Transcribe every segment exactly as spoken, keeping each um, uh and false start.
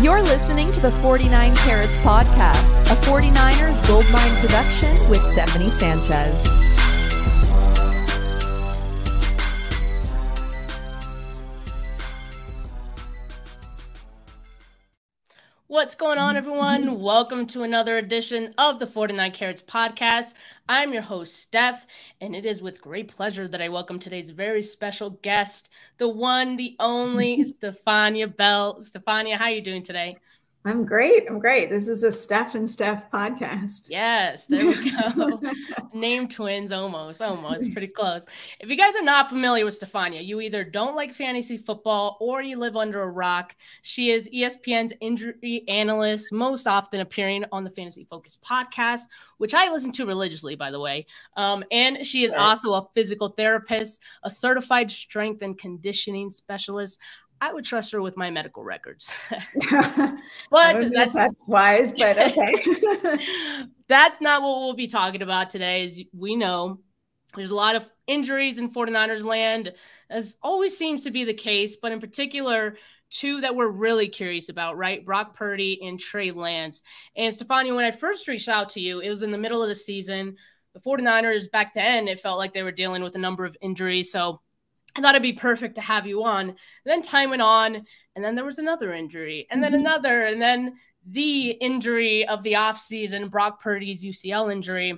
You're listening to the forty-nine Carrots Podcast, a forty-niners Goldmine production with Stephanie Sanchez. What's going on, everyone? Welcome to another edition of the forty-nine Carrots Podcast. I'm your host, Steph, and it is with great pleasure that I welcome today's very special guest, the one, the only, Stephania Bell. Stephania, how are you doing today? I'm great. I'm great. This is a Steph and Steph podcast. Yes, there we go. Name twins, almost, almost, pretty close. If you guys are not familiar with Stephania, you either don't like fantasy football or you live under a rock. She is E S P N's injury analyst, most often appearing on the Fantasy Focus podcast, which I listen to religiously, by the way. Um, and she is also a physical therapist, a certified strength and conditioning specialist. I would trust her with my medical records. But that's, that's wise, but okay. That's not what we'll be talking about today. As we know, there's a lot of injuries in forty-niners land, as always seems to be the case, but in particular, two that we're really curious about, right? Brock Purdy and Trey Lance. And Stephania, when I first reached out to you, it was in the middle of the season. The forty-niners back then, it felt like they were dealing with a number of injuries. So I thought it'd be perfect to have you on. And then time went on, and then there was another injury, and then mm-hmm. another, and then the injury of the offseason, Brock Purdy's U C L injury.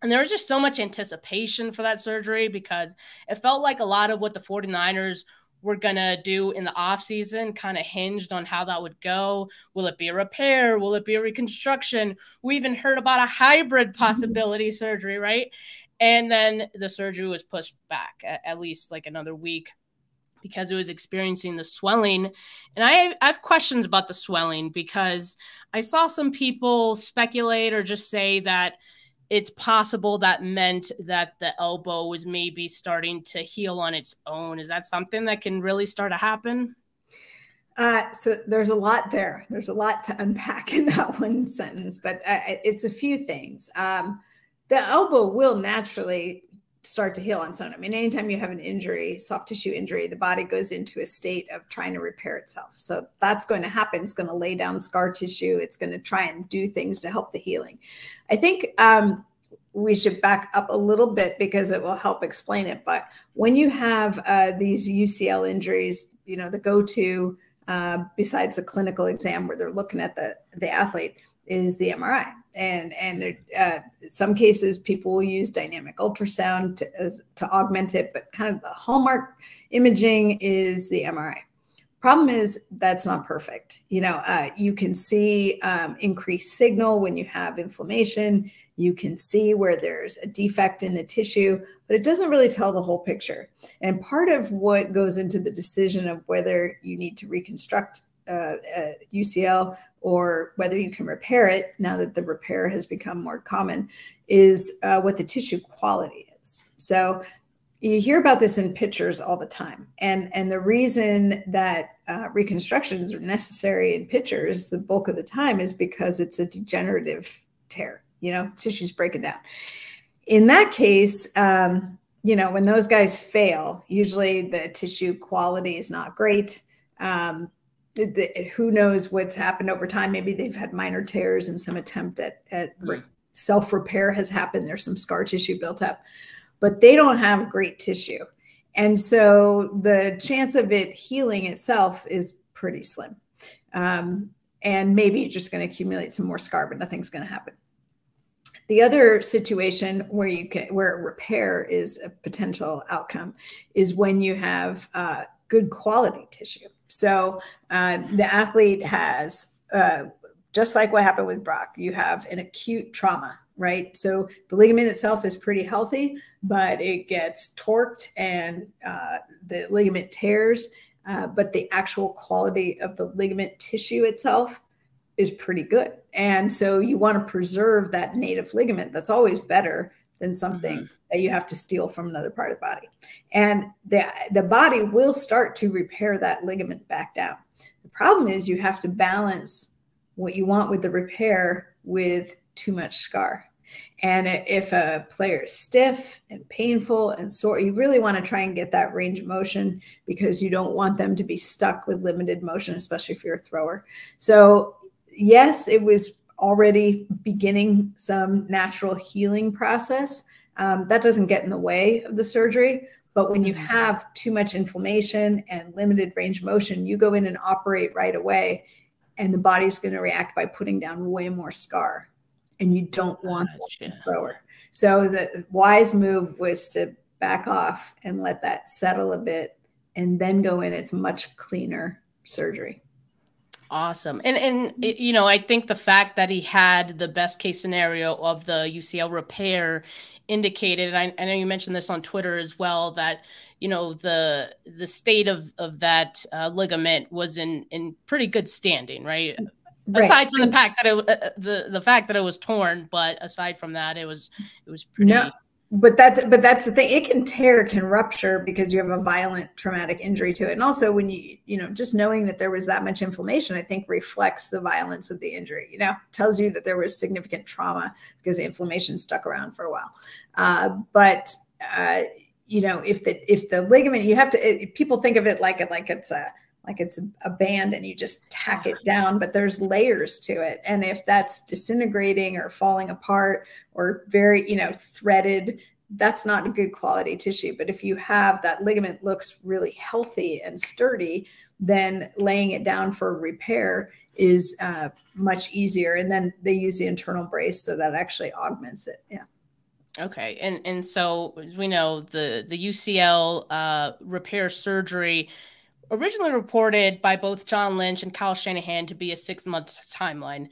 And there was just so much anticipation for that surgery because it felt like a lot of what the forty-niners were going to do in the offseason kind of hinged on how that would go. Will it be a repair? Will it be a reconstruction? We even heard about a hybrid possibility mm-hmm. surgery, right? And then the surgery was pushed back at, at least like another week because it was experiencing the swelling. And I, I have questions about the swelling because I saw some people speculate or just say that it's possible that meant that the elbow was maybe starting to heal on its own. Is that something that can really start to happen? Uh, so there's a lot there. There's a lot to unpack in that one sentence, but uh, it's a few things. Um, The elbow will naturally start to heal on its own. I mean, anytime you have an injury, soft tissue injury, the body goes into a state of trying to repair itself. So that's going to happen. It's going to lay down scar tissue. It's going to try and do things to help the healing. I think um, we should back up a little bit because it will help explain it. But when you have uh, these U C L injuries, you know, the go-to uh, besides the clinical exam where they're looking at the, the athlete is the M R I. And, and uh, in some cases, people will use dynamic ultrasound to, as, to augment it, but kind of the hallmark imaging is the M R I. Problem is that's not perfect. You know, uh, you can see um, increased signal when you have inflammation. You can see where there's a defect in the tissue, but it doesn't really tell the whole picture. And part of what goes into the decision of whether you need to reconstruct Uh, uh, U C L or whether you can repair it now that the repair has become more common is uh, what the tissue quality is. So you hear about this in pictures all the time. And, and the reason that uh, reconstructions are necessary in pictures the bulk of the time is because it's a degenerative tear, you know, tissue's breaking down. In that case, um, you know, when those guys fail, usually the tissue quality is not great. Um, The, who knows what's happened over time. Maybe they've had minor tears and some attempt at, at re- self-repair has happened. There's some scar tissue built up, but they don't have great tissue. And so the chance of it healing itself is pretty slim. Um, and maybe you're just going to accumulate some more scar, but nothing's going to happen. The other situation where you can, where repair is a potential outcome is when you have uh, good quality tissue. So uh, the athlete has, uh, just like what happened with Brock, you have an acute trauma, right? So the ligament itself is pretty healthy, but it gets torqued and uh, the ligament tears, uh, but the actual quality of the ligament tissue itself is pretty good. And so you want to preserve that native ligament. That's always better than something mm-hmm. that you have to steal from another part of the body. And the, the body will start to repair that ligament back down. The problem is you have to balance what you want with the repair with too much scar. And if a player is stiff and painful and sore, you really want to try and get that range of motion because you don't want them to be stuck with limited motion, especially if you're a thrower. So yes, it was already beginning some natural healing process. Um, that doesn't get in the way of the surgery. But when you have too much inflammation and limited range of motion, you go in and operate right away, and the body's going to react by putting down way more scar. And you don't want gotcha. a thrower. So the wise move was to back off and let that settle a bit and then go in. It's much cleaner surgery. Awesome. And, and you know, I think the fact that he had the best case scenario of the U C L repair indicated, and I, I know you mentioned this on Twitter as well, that, you know, the the state of, of that uh, ligament was in, in pretty good standing, right? Mm-hmm. Right. Aside from the fact that it, uh, the the fact that it was torn, but aside from that, it was it was pretty. No, but that's but that's the thing. It can tear, can rupture because you have a violent traumatic injury to it, and also when you you know just knowing that there was that much inflammation, I think reflects the violence of the injury. You know, tells you that there was significant trauma because the inflammation stuck around for a while. Uh, but uh, you know, if the if the ligament, you have to. It, people think of it like it like it's a. like it's a band and you just tack it down, but there's layers to it. And if that's disintegrating or falling apart or very, you know, threaded, that's not a good quality tissue. But if you have that ligament looks really healthy and sturdy, then laying it down for repair is uh, much easier. And then they use the internal brace. So that actually augments it. Yeah. Okay. And, and so as we know, the, the U C L uh, repair surgery originally reported by both John Lynch and Kyle Shanahan to be a six-month timeline.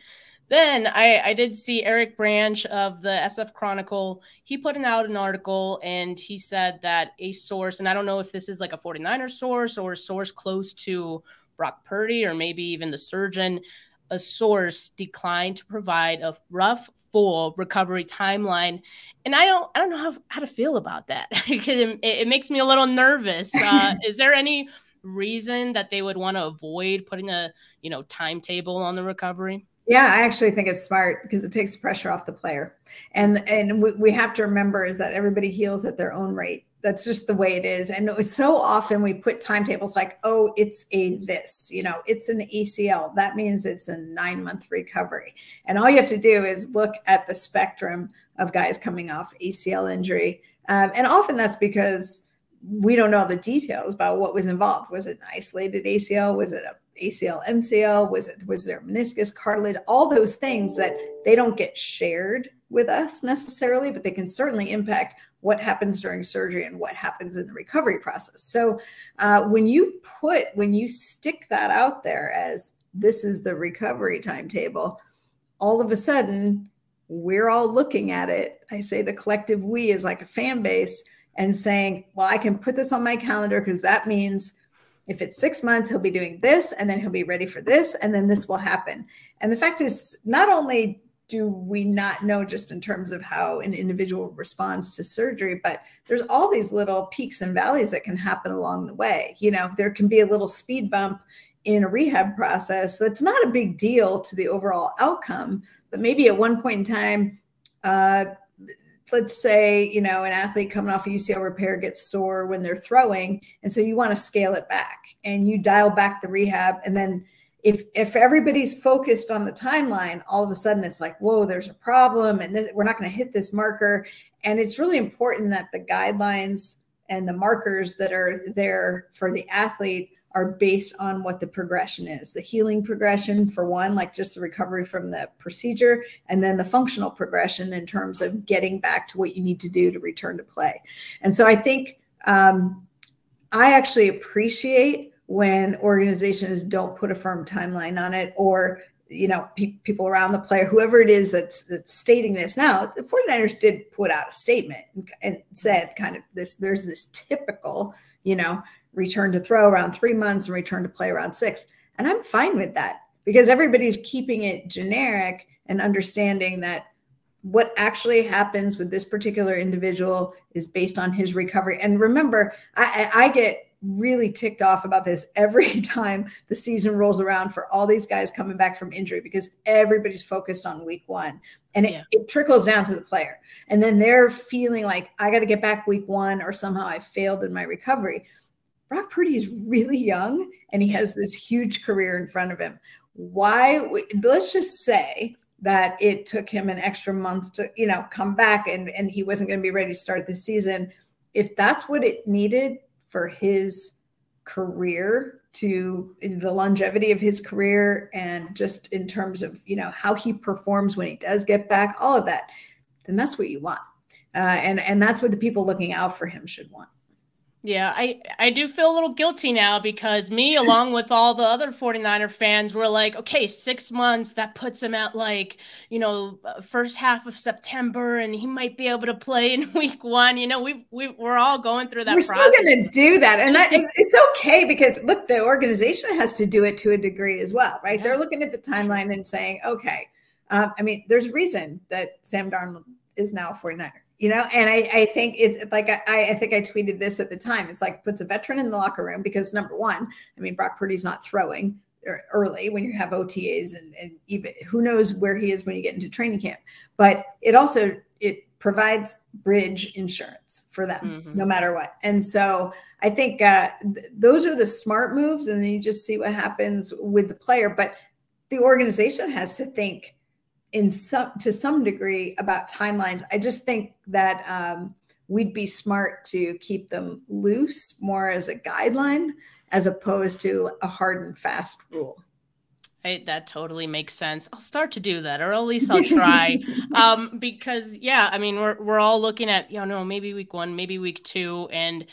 Then I, I did see Eric Branch of the S F Chronicle. He put out an article, and he said that a source, and I don't know if this is like a forty-niner source or a source close to Brock Purdy or maybe even the surgeon, a source declined to provide a rough, full recovery timeline. And I don't, I don't know how, how to feel about that. it, it makes me a little nervous. Uh, is there any reason that they would want to avoid putting a, you know, timetable on the recovery? Yeah, I actually think it's smart because it takes pressure off the player. And and what we have to remember is that everybody heals at their own rate. That's just the way it is. And so often we put timetables like, oh, it's a this, you know, it's an A C L. That means it's a nine month recovery. And all you have to do is look at the spectrum of guys coming off A C L injury. Um, and often that's because we don't know all the details about what was involved. Was it an isolated A C L? Was it an A C L M C L? Was it, was there meniscus, cartilage, all those things that they don't get shared with us necessarily, but they can certainly impact what happens during surgery and what happens in the recovery process. So uh, when you put, when you stick that out there as this is the recovery timetable, all of a sudden we're all looking at it. I say the collective we is like a fan base, and saying, well, I can put this on my calendar because that means if it's six months, he'll be doing this, and then he'll be ready for this, and then this will happen. And the fact is, not only do we not know just in terms of how an individual responds to surgery, but there's all these little peaks and valleys that can happen along the way. You know, there can be a little speed bump in a rehab process that's not a big deal to the overall outcome, but maybe at one point in time, uh, let's say, you know, an athlete coming off a U C L repair gets sore when they're throwing. And so you want to scale it back and you dial back the rehab. And then if, if everybody's focused on the timeline, all of a sudden it's like, whoa, there's a problem and this, we're not going to hit this marker. And it's really important that the guidelines and the markers that are there for the athlete are based on what the progression is, the healing progression for one, like just the recovery from the procedure, and then the functional progression in terms of getting back to what you need to do to return to play. And so I think um, I actually appreciate when organizations don't put a firm timeline on it, or, you know, pe people around the player, whoever it is that's, that's stating this. Now, the forty-niners did put out a statement and, and said kind of this, there's this typical, you know, return to throw around three months and return to play around six. And I'm fine with that because everybody's keeping it generic and understanding that what actually happens with this particular individual is based on his recovery. And remember, I, I get really ticked off about this every time the season rolls around for all these guys coming back from injury, because everybody's focused on week one, and yeah. it, it trickles down to the player. And then they're feeling like, I got to get back week one, or somehow I failed in my recovery. Brock Purdy is really young, and he has this huge career in front of him. Why? Let's just say that it took him an extra month to, you know, come back, and, and he wasn't going to be ready to start the season. If that's what it needed for his career, to the longevity of his career, and just in terms of, you know, how he performs when he does get back, all of that, then that's what you want. Uh, and, and that's what the people looking out for him should want. Yeah, I, I do feel a little guilty now, because me, along with all the other forty-niner fans, were like, okay, six months, that puts him at like, you know, first half of September, and he might be able to play in week one. You know, we've, we, we're all going through that we're process. We're still going to do that. And that, it's okay, because look, the organization has to do it to a degree as well, right? Yeah. They're looking at the timeline and saying, okay, um, I mean, there's a reason that Sam Darnold is now a forty-niner. You know, and I, I think it's like, I, I think I tweeted this at the time. It's like, puts a veteran in the locker room, because number one, I mean, Brock Purdy's not throwing early when you have O T As, and, and even who knows where he is when you get into training camp. But it also, it provides bridge insurance for them, mm-hmm. no matter what. And so I think uh, th those are the smart moves. And then you just see what happens with the player. But the organization has to think in some, to some degree, about timelines. I just think that um, we'd be smart to keep them loose, more as a guideline, as opposed to a hard and fast rule. I, that totally makes sense. I'll start to do that, or at least I'll try. um, because yeah, I mean, we're, we're all looking at, you know, maybe week one, maybe week two. And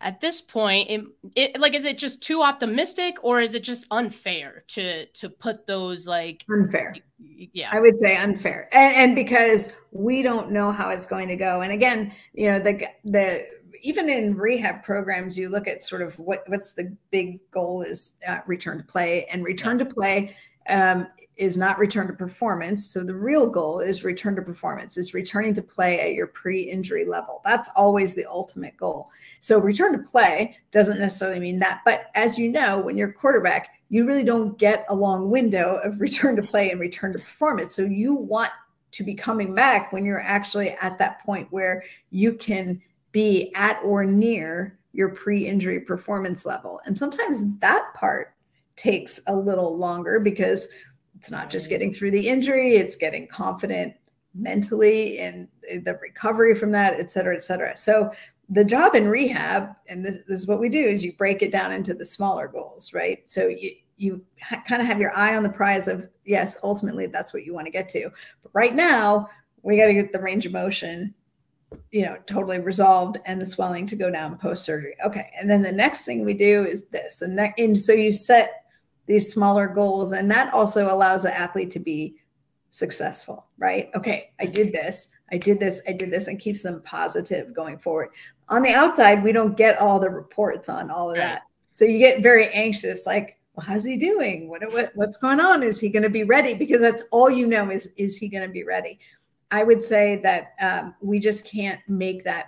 at this point, it, it, like, is it just too optimistic, or is it just unfair to to put those, like, unfair? Yeah, I would say unfair, and, and because we don't know how it's going to go. And again, you know, the the even in rehab programs, you look at sort of what what's the big goal is uh, return to play, and return yeah. to play um, is not return to performance. So the real goal is return to performance, is returning to play at your pre-injury level. That's always the ultimate goal. So return to play doesn't necessarily mean that. But as you know, when you're quarterback, you really don't get a long window of return to play and return to performance. So you want to be coming back when you're actually at that point where you can be at or near your pre-injury performance level. And sometimes that part takes a little longer, because it's not just getting through the injury, it's getting confident mentally in the recovery from that, et cetera, et cetera. So the job in rehab, and this, this is what we do, is you break it down into the smaller goals, right? So you, you kind of have your eye on the prize of, yes, ultimately that's what you want to get to. But right now, we got to get the range of motion, you know, totally resolved, and the swelling to go down post-surgery. Okay. And then the next thing we do is this. And, that, and so you set these smaller goals. And that also allows the athlete to be successful, right? Okay, I did this, I did this, I did this, and keeps them positive going forward. On the outside, we don't get all the reports on all of that. So you get very anxious, like, well, how's he doing? What, what what's going on? Is he going to be ready? Because that's all you know is, is he going to be ready? I would say that um, we just can't make that,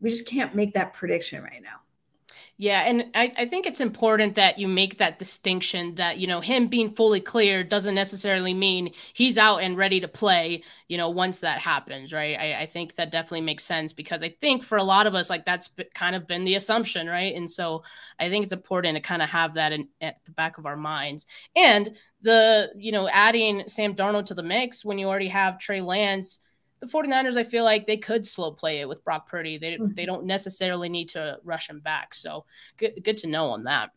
we just can't make that prediction right now. Yeah. And I, I think it's important that you make that distinction that, you know, him being fully cleared doesn't necessarily mean he's out and ready to play, you know, once that happens. Right. I, I think that definitely makes sense, because I think for a lot of us, like, that's kind of been the assumption. Right. And so I think it's important to kind of have that in, at the back of our minds. And the, you know, adding Sam Darnold to the mix when you already have Trey Lance, the forty-niners, I feel like they could slow play it with Brock Purdy. They, they don't necessarily need to rush him back. So good, good to know on that.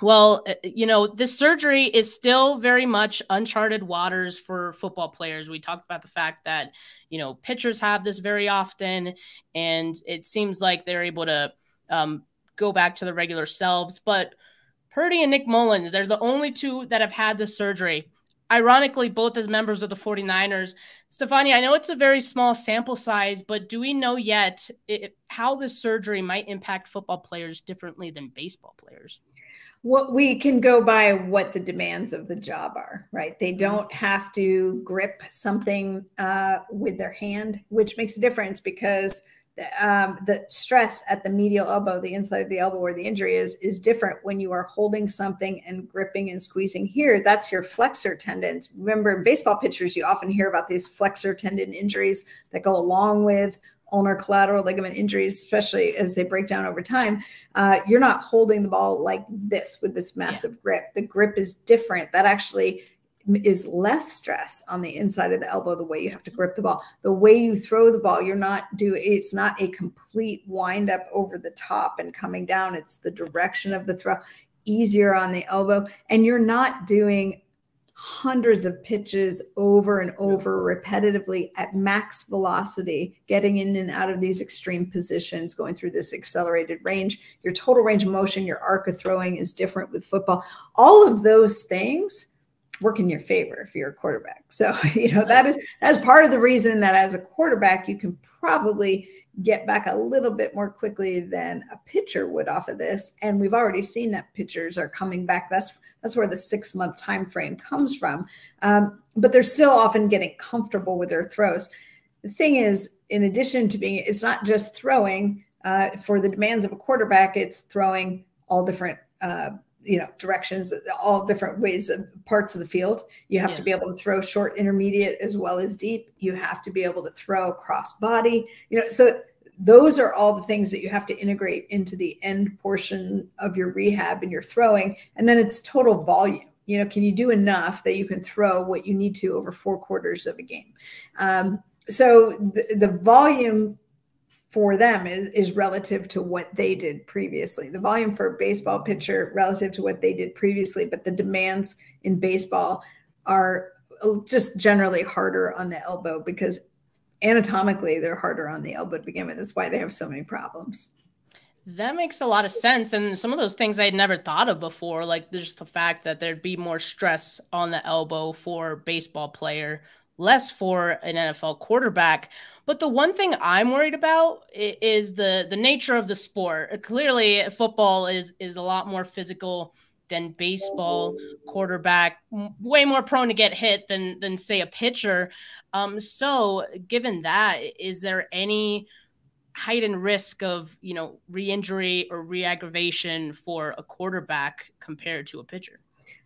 Well, you know, this surgery is still very much uncharted waters for football players. We talked about the fact that, you know, pitchers have this very often, and it seems like they're able to um, go back to their regular selves. But Purdy and Nick Mullens, they're the only two that have had this surgery. Ironically, both as members of the forty-niners. Stephania, I know it's a very small sample size, but do we know yet it, how this surgery might impact football players differently than baseball players? What we can go by what the demands of the job are, right? They don't have to grip something uh, with their hand, which makes a difference, because um, the stress at the medial elbow, the inside of the elbow where the injury is, is different when you are holding something and gripping and squeezing here. That's your flexor tendons. Remember, in baseball pitchers, you often hear about these flexor tendon injuries that go along with ulnar collateral ligament injuries, especially as they break down over time. Uh, you're not holding the ball like this with this massive yeah. grip. The grip is different. That actually is less stress on the inside of the elbow, the way you have to grip the ball, the way you throw the ball. You're not do it's not a complete wind up over the top and coming down. It's the direction of the throw, easier on the elbow. And you're not doing hundreds of pitches over and over repetitively at max velocity, getting in and out of these extreme positions, going through this accelerated range. Your total range of motion, your arc of throwing is different with football. All of those things work in your favor if you're a quarterback. So, you know, that is that's part of the reason that as a quarterback, you can probably get back a little bit more quickly than a pitcher would off of this. And we've already seen that pitchers are coming back. That's that's where the six month time frame comes from. Um, but they're still often getting comfortable with their throws. The thing is, in addition to being, it's not just throwing uh, for the demands of a quarterback, it's throwing all different uh you know, directions, all different ways of parts of the field. You have yeah. to be able to throw short, intermediate, as well as deep. You have to be able to throw cross body, you know, so those are all the things that you have to integrate into the end portion of your rehab and your throwing. And then it's total volume. You know, can you do enough that you can throw what you need to over four quarters of a game? Um, so the, the volume for them is, is relative to what they did previously. The volume for a baseball pitcher relative to what they did previously, but the demands in baseball are just generally harder on the elbow because anatomically they're harder on the elbow to begin with. That's why they have so many problems. That makes a lot of sense. And some of those things I had never thought of before, like just the fact that there'd be more stress on the elbow for a baseball player, less for an N F L quarterback. But the one thing I'm worried about is the the nature of the sport. Clearly, football is is a lot more physical than baseball. Quarterback, way more prone to get hit than, than say, a pitcher. Um, so given that, is there any heightened risk of, you know, re-injury or re-aggravation for a quarterback compared to a pitcher?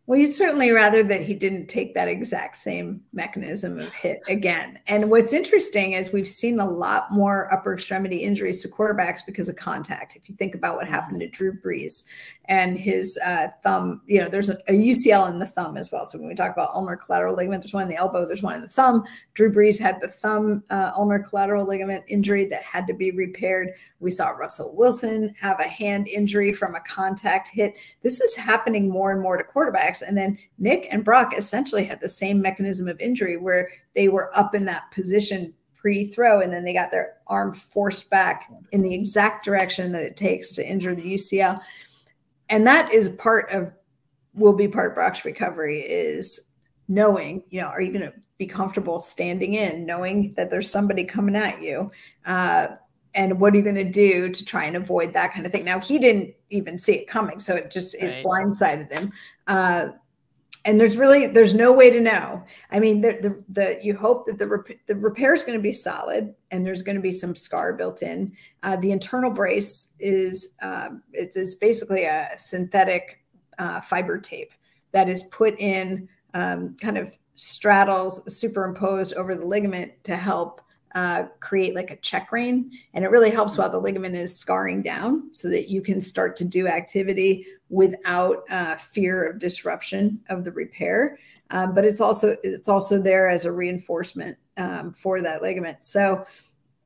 Well, you'd certainly rather that he didn't take that exact same mechanism of hit again. And what's interesting is we've seen a lot more upper extremity injuries to quarterbacks because of contact. If you think about what happened to Drew Brees and his uh, thumb, you know, there's a, a U C L in the thumb as well. So when we talk about ulnar collateral ligament, there's one in the elbow, there's one in the thumb. Drew Brees had the thumb uh, ulnar collateral ligament injury that had to be repaired. We saw Russell Wilson have a hand injury from a contact hit. This is happening more and more to quarterbacks. And then Nick and Brock essentially had the same mechanism of injury where they were up in that position pre-throw, and then they got their arm forced back in the exact direction that it takes to injure the U C L. And that is part of, will be part of Brock's recovery, is knowing, you know, are you going to be comfortable standing in, knowing that there's somebody coming at you? Uh, And what are you going to do to try and avoid that kind of thing? Now, he didn't even see it coming, so it just it right. blindsided him. Uh, and there's really there's no way to know. I mean, the the, the you hope that the rep the repair is going to be solid, and there's going to be some scar built in. Uh, the internal brace is um, it's, it's basically a synthetic uh, fiber tape that is put in, um, kind of straddles superimposed over the ligament to help Uh, create like a check rein, and it really helps while the ligament is scarring down so that you can start to do activity without uh, fear of disruption of the repair. Uh, but it's also it's also there as a reinforcement um, for that ligament. So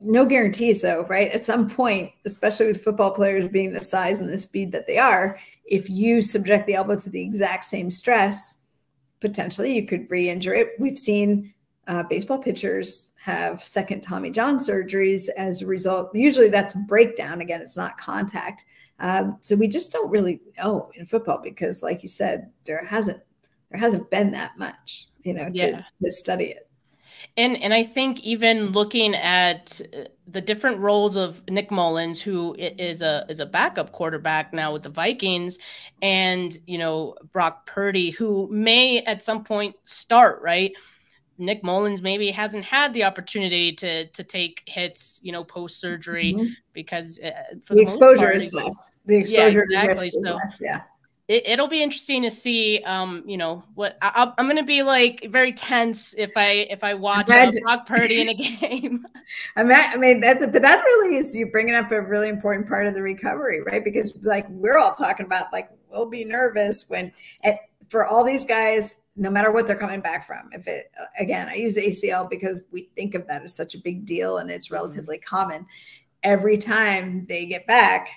no guarantees though, right? At some point, especially with football players being the size and the speed that they are, if you subject the elbow to the exact same stress, potentially you could re-injure it. We've seen Uh, baseball pitchers have second Tommy John surgeries as a result. Usually that's breakdown. Again, it's not contact. Um, so we just don't really know in football because, like you said, there hasn't there hasn't been that much, you know, yeah. to, to study it. And and I think even looking at the different roles of Nick Mullens, who is a is a backup quarterback now with the Vikings, and, you know, Brock Purdy, who may at some point start, right? Nick Mullens maybe hasn't had the opportunity to to take hits, you know, post surgery mm-hmm. because uh, for the, the exposure part, is less. The exposure yeah, exactly. is so, less. Yeah. It, it'll be interesting to see, um, you know, what I, I'm going to be like very tense if I if I watch uh, Brock Purdy in a game. I mean, I mean that's a, but that really is you bringing up a really important part of the recovery, right? Because like we're all talking about, like we'll be nervous when at, for all these guys. No matter what they're coming back from. If it, again, I use A C L because we think of that as such a big deal and it's relatively common. Every time they get back,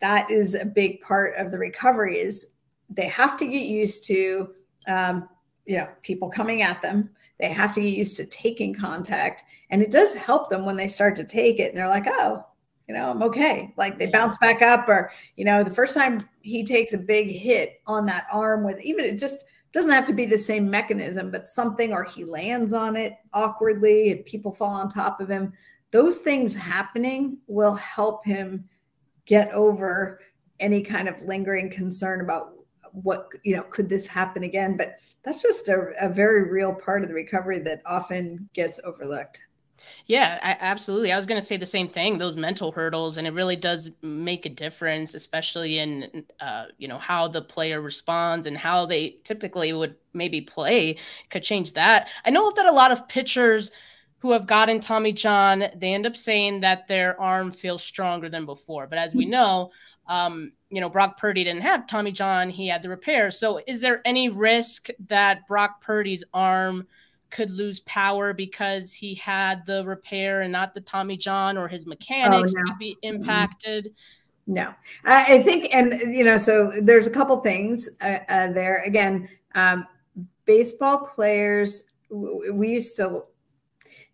that is a big part of the recovery is they have to get used to, um, you know, people coming at them. They have to get used to taking contact, and it does help them when they start to take it and they're like, oh, you know, I'm okay. Like they bounce back up, or, you know, the first time he takes a big hit on that arm with even it just, doesn't have to be the same mechanism, but something, or he lands on it awkwardly and people fall on top of him. Those things happening will help him get over any kind of lingering concern about what, you know, could this happen again? But that's just a, a very real part of the recovery that often gets overlooked. Yeah, I, absolutely. I was going to say the same thing, those mental hurdles. And it really does make a difference, especially in, uh, you know, how the player responds and how they typically would maybe play could change that. I know that a lot of pitchers who have gotten Tommy John, they end up saying that their arm feels stronger than before. But as we know, um, you know, Brock Purdy didn't have Tommy John. He had the repair. So is there any risk that Brock Purdy's arm could lose power because he had the repair and not the Tommy John, or his mechanics oh, no. could be impacted? No, I, I think, and you know, so there's a couple things uh, uh, there. Again, um, baseball players, we used to,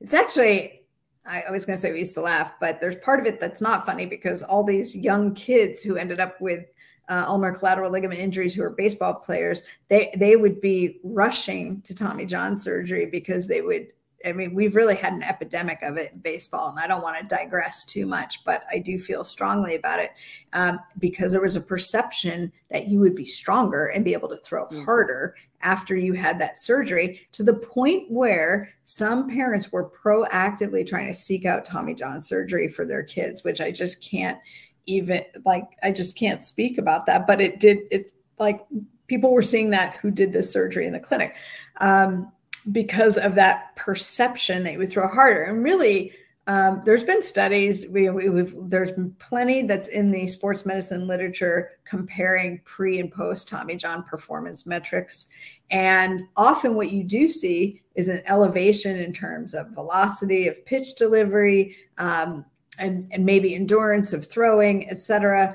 it's actually, I, I was going to say we used to laugh, but there's part of it that's not funny because all these young kids who ended up with Uh, ulnar collateral ligament injuries who are baseball players, they, they would be rushing to Tommy John surgery because they would, I mean, we've really had an epidemic of it in baseball, and I don't want to digress too much, but I do feel strongly about it um, because there was a perception that you would be stronger and be able to throw mm-hmm. harder after you had that surgery, to the point where some parents were proactively trying to seek out Tommy John surgery for their kids, which I just can't even like, I just can't speak about that, but it did, it's like people were seeing that who did this surgery in the clinic um, because of that perception that you would throw harder. And really um, there's been studies, we, we, we've, there's been plenty that's in the sports medicine literature comparing pre and post Tommy John performance metrics. And often what you do see is an elevation in terms of velocity of pitch delivery, um, And, and maybe endurance of throwing, et cetera,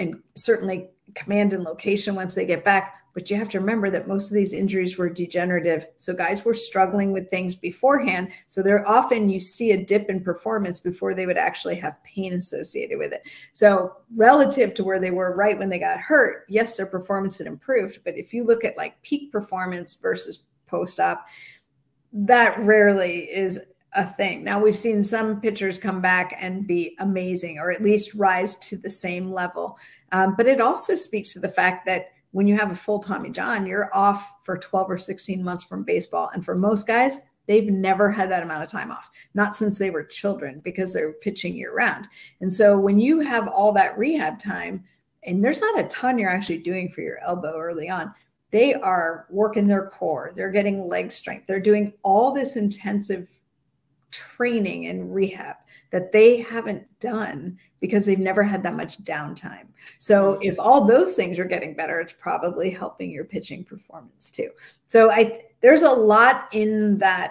and certainly command and location once they get back. But you have to remember that most of these injuries were degenerative. So guys were struggling with things beforehand. So they're often, you see a dip in performance before they would actually have pain associated with it. So relative to where they were right when they got hurt, yes, their performance had improved. But if you look at like peak performance versus post-op, that rarely is a thing. Now we've seen some pitchers come back and be amazing, or at least rise to the same level. Um, but it also speaks to the fact that when you have a full Tommy John, you're off for twelve or sixteen months from baseball. And for most guys, they've never had that amount of time off, not since they were children, because they're pitching year round. And so when you have all that rehab time, and there's not a ton you're actually doing for your elbow early on, they are working their core, they're getting leg strength, they're doing all this intensive training and rehab that they haven't done because they've never had that much downtime. So if all those things are getting better, it's probably helping your pitching performance too. So I, there's a lot in that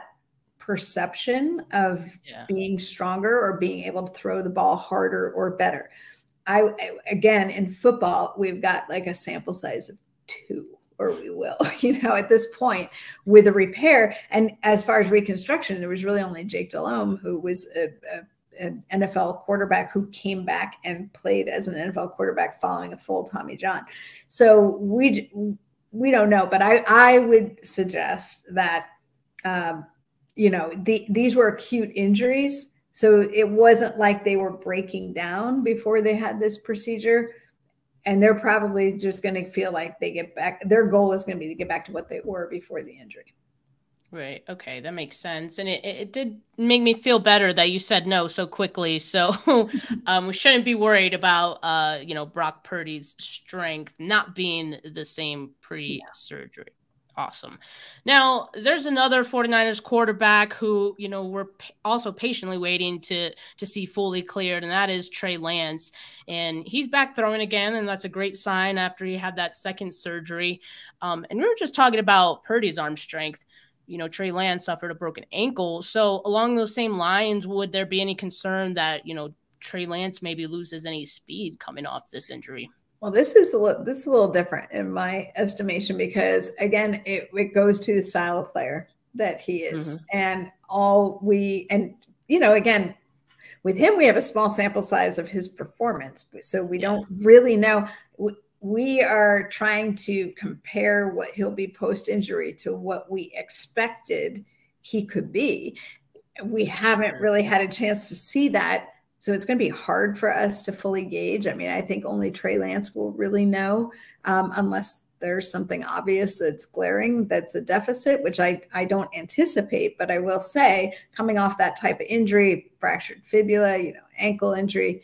perception of yeah. being stronger or being able to throw the ball harder or better. I, again, in football, we've got like a sample size of two, or we will, you know, at this point with a repair. And as far as reconstruction, there was really only Jake Delhomme, who was a, a, an N F L quarterback who came back and played as an N F L quarterback following a full Tommy John. So we, we don't know, but I, I would suggest that, um, you know, the, these were acute injuries. So it wasn't like they were breaking down before they had this procedure. And they're probably just going to feel like they get back. Their goal is going to be to get back to what they were before the injury. Right. Okay. That makes sense. And it, it did make me feel better that you said no so quickly. So um, we shouldn't be worried about, uh, you know, Brock Purdy's strength not being the same pre-surgery. Yeah. Awesome. Now, there's another 49ers quarterback who, you know, we're also patiently waiting to to see fully cleared, and that is Trey Lance. And he's back throwing again, and that's a great sign after he had that second surgery. Um, and we were just talking about Purdy's arm strength. You know, Trey Lance suffered a broken ankle. So along those same lines, would there be any concern that, you know, Trey Lance maybe loses any speed coming off this injury? Well, this is a little, this is a little different in my estimation, because, again, it, it goes to the style of player that he is. Mm-hmm. And all we, and, you know, again, with him, we have a small sample size of his performance. So we yes. don't really know. We, We are trying to compare what he'll be post-injury to what we expected he could be. We haven't really had a chance to see that, so it's going to be hard for us to fully gauge. I mean, I think only Trey Lance will really know, um, unless there's something obvious that's glaring, that's a deficit, which I, I don't anticipate. But I will say, coming off that type of injury, fractured fibula, you know, ankle injury,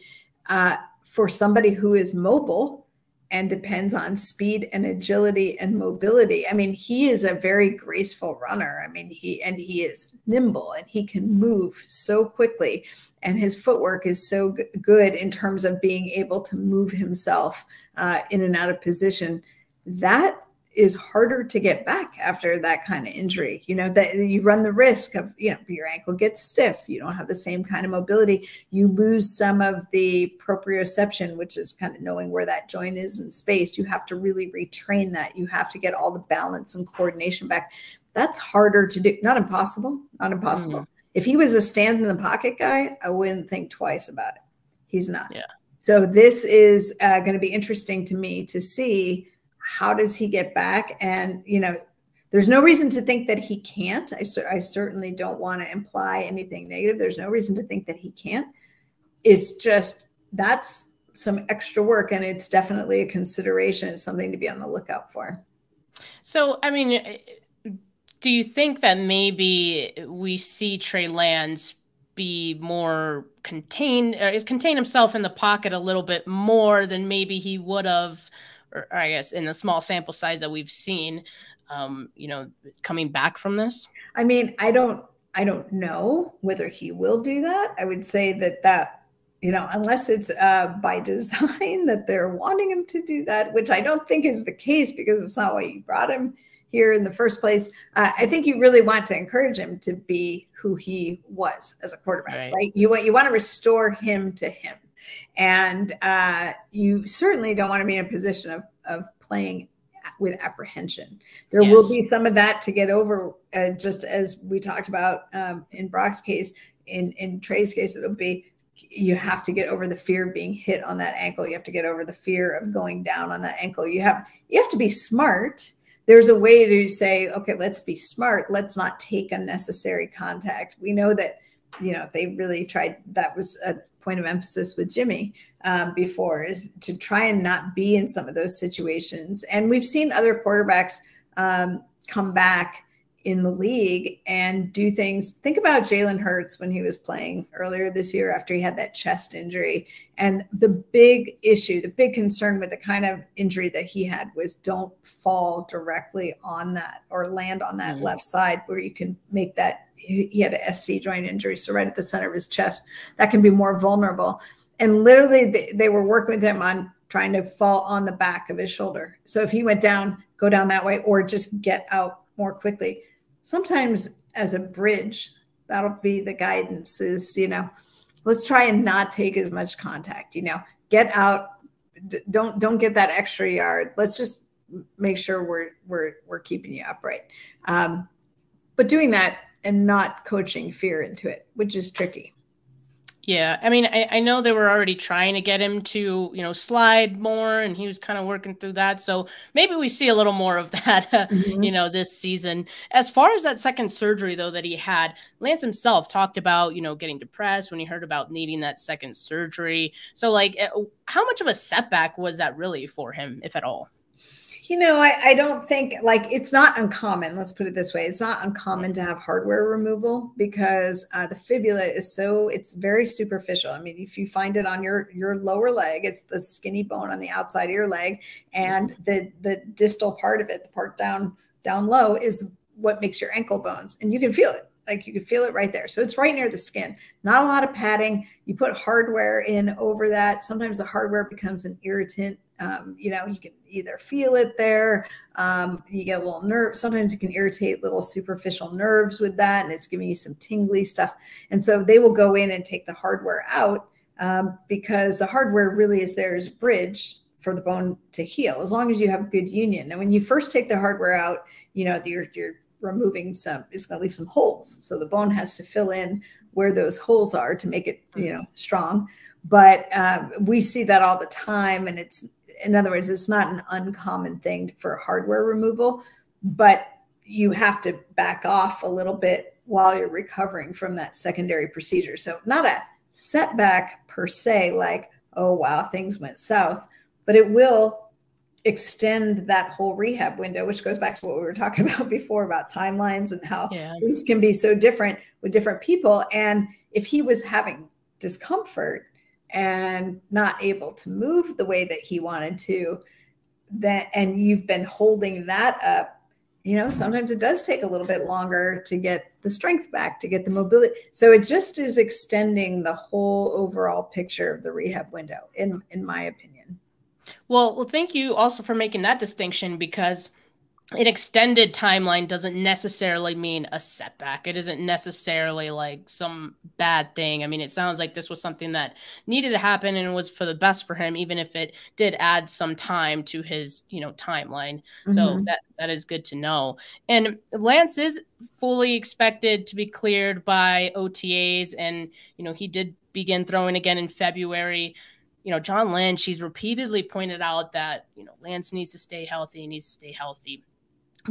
uh, for somebody who is mobile and depends on speed and agility and mobility. I mean, he is a very graceful runner. I mean, he, and he is nimble, and he can move so quickly. And his footwork is so good in terms of being able to move himself uh, in and out of position. That is harder to get back after that kind of injury. You know, that you run the risk of, you know, your ankle gets stiff. You don't have the same kind of mobility. You lose some of the proprioception, which is kind of knowing where that joint is in space. You have to really retrain that. You have to get all the balance and coordination back. That's harder to do. Not impossible, not impossible. Mm-hmm. If he was a stand in the pocket guy, I wouldn't think twice about it. He's not. Yeah. So this is uh, going to be interesting to me to see. How does he get back? And, you know, there's no reason to think that he can't. I, I certainly don't want to imply anything negative. There's no reason to think that he can't. It's just, that's some extra work, and it's definitely a consideration. It's something to be on the lookout for. So, I mean, do you think that maybe we see Trey Lance be more contained, or contain himself in the pocket a little bit more than maybe he would have, or I guess in the small sample size that we've seen, um, you know, coming back from this? I mean, I don't, I don't know whether he will do that. I would say that that, you know, unless it's uh, by design that they're wanting him to do that, which I don't think is the case, because it's not why you brought him here in the first place. Uh, I think you really want to encourage him to be who he was as a quarterback, right? right? You want, you want to restore him to him. And uh, you certainly don't want to be in a position of, of playing with apprehension. There yes. will be some of that to get over, uh, just as we talked about um, in Brock's case. In, in Trey's case, it'll be, you have to get over the fear of being hit on that ankle. You have to get over the fear of going down on that ankle. You have, you have to be smart. There's a way to say, okay, let's be smart. Let's not take unnecessary contact. We know that, you know, they really tried, that was a point of emphasis with Jimmy um, before, is to try and not be in some of those situations. And we've seen other quarterbacks um, come back in the league and do things. Think about Jalen Hurts when he was playing earlier this year after he had that chest injury. And the big issue, the big concern with the kind of injury that he had was, don't fall directly on that or land on that mm-hmm. left side where you can make that. He had an S C joint injury, so right at the center of his chest, that can be more vulnerable. And literally they, they were working with him on trying to fall on the back of his shoulder. So if he went down, go down that way, or just get out more quickly. Sometimes as a bridge, that'll be the guidance is, you know, let's try and not take as much contact, you know, get out. D don't, don't get that extra yard. Let's just make sure we're, we're, we're keeping you upright. Um, but doing that, and not coaching fear into it, which is tricky. Yeah. I mean, I, I know they were already trying to get him to, you know, slide more, and he was kind of working through that. So maybe we see a little more of that, uh, mm-hmm. you know, this season. As far as that second surgery, though, that he had, Lance himself talked about, you know, getting depressed when he heard about needing that second surgery. So, like, how much of a setback was that really for him, if at all? You know, I, I don't think, like, it's not uncommon. Let's put it this way. It's not uncommon to have hardware removal because uh, the fibula is so, it's very superficial. I mean, if you find it on your, your lower leg, it's the skinny bone on the outside of your leg. And the, the distal part of it, the part down, down low is what makes your ankle bones. And you can feel it. Like you can feel it right there. So it's right near the skin, not a lot of padding. You put hardware in over that. Sometimes the hardware becomes an irritant. Um, you know, you can either feel it there. Um, you get a little nerve. Sometimes you can irritate little superficial nerves with that. And it's giving you some tingly stuff. And so they will go in and take the hardware out um, because the hardware really is there as a bridge for the bone to heal, as long as you have good union. And when you first take the hardware out, you know, you're, you're removing some, it's going to leave some holes. So the bone has to fill in where those holes are to make it, you know, strong. But uh, we see that all the time. And it's, in other words, it's not an uncommon thing for hardware removal, but you have to back off a little bit while you're recovering from that secondary procedure. So not a setback per se, like, oh, wow, things went south, but it will extend that whole rehab window, which goes back to what we were talking about before about timelines and how yeah. things can be so different with different people. And if he was having discomfort and not able to move the way that he wanted to, that, and you've been holding that up, you know, sometimes it does take a little bit longer to get the strength back, to get the mobility. So it just is extending the whole overall picture of the rehab window, in, in my opinion. Well, well, thank you also for making that distinction, because an extended timeline doesn't necessarily mean a setback. It isn't necessarily like some bad thing. I mean, it sounds like this was something that needed to happen and was for the best for him, even if it did add some time to his, you know, timeline. Mm-hmm. So that, that is good to know. And Lance is fully expected to be cleared by O T As. And, you know, he did begin throwing again in February. You know, John Lynch, he's repeatedly pointed out that, you know, Lance needs to stay healthy, he needs to stay healthy.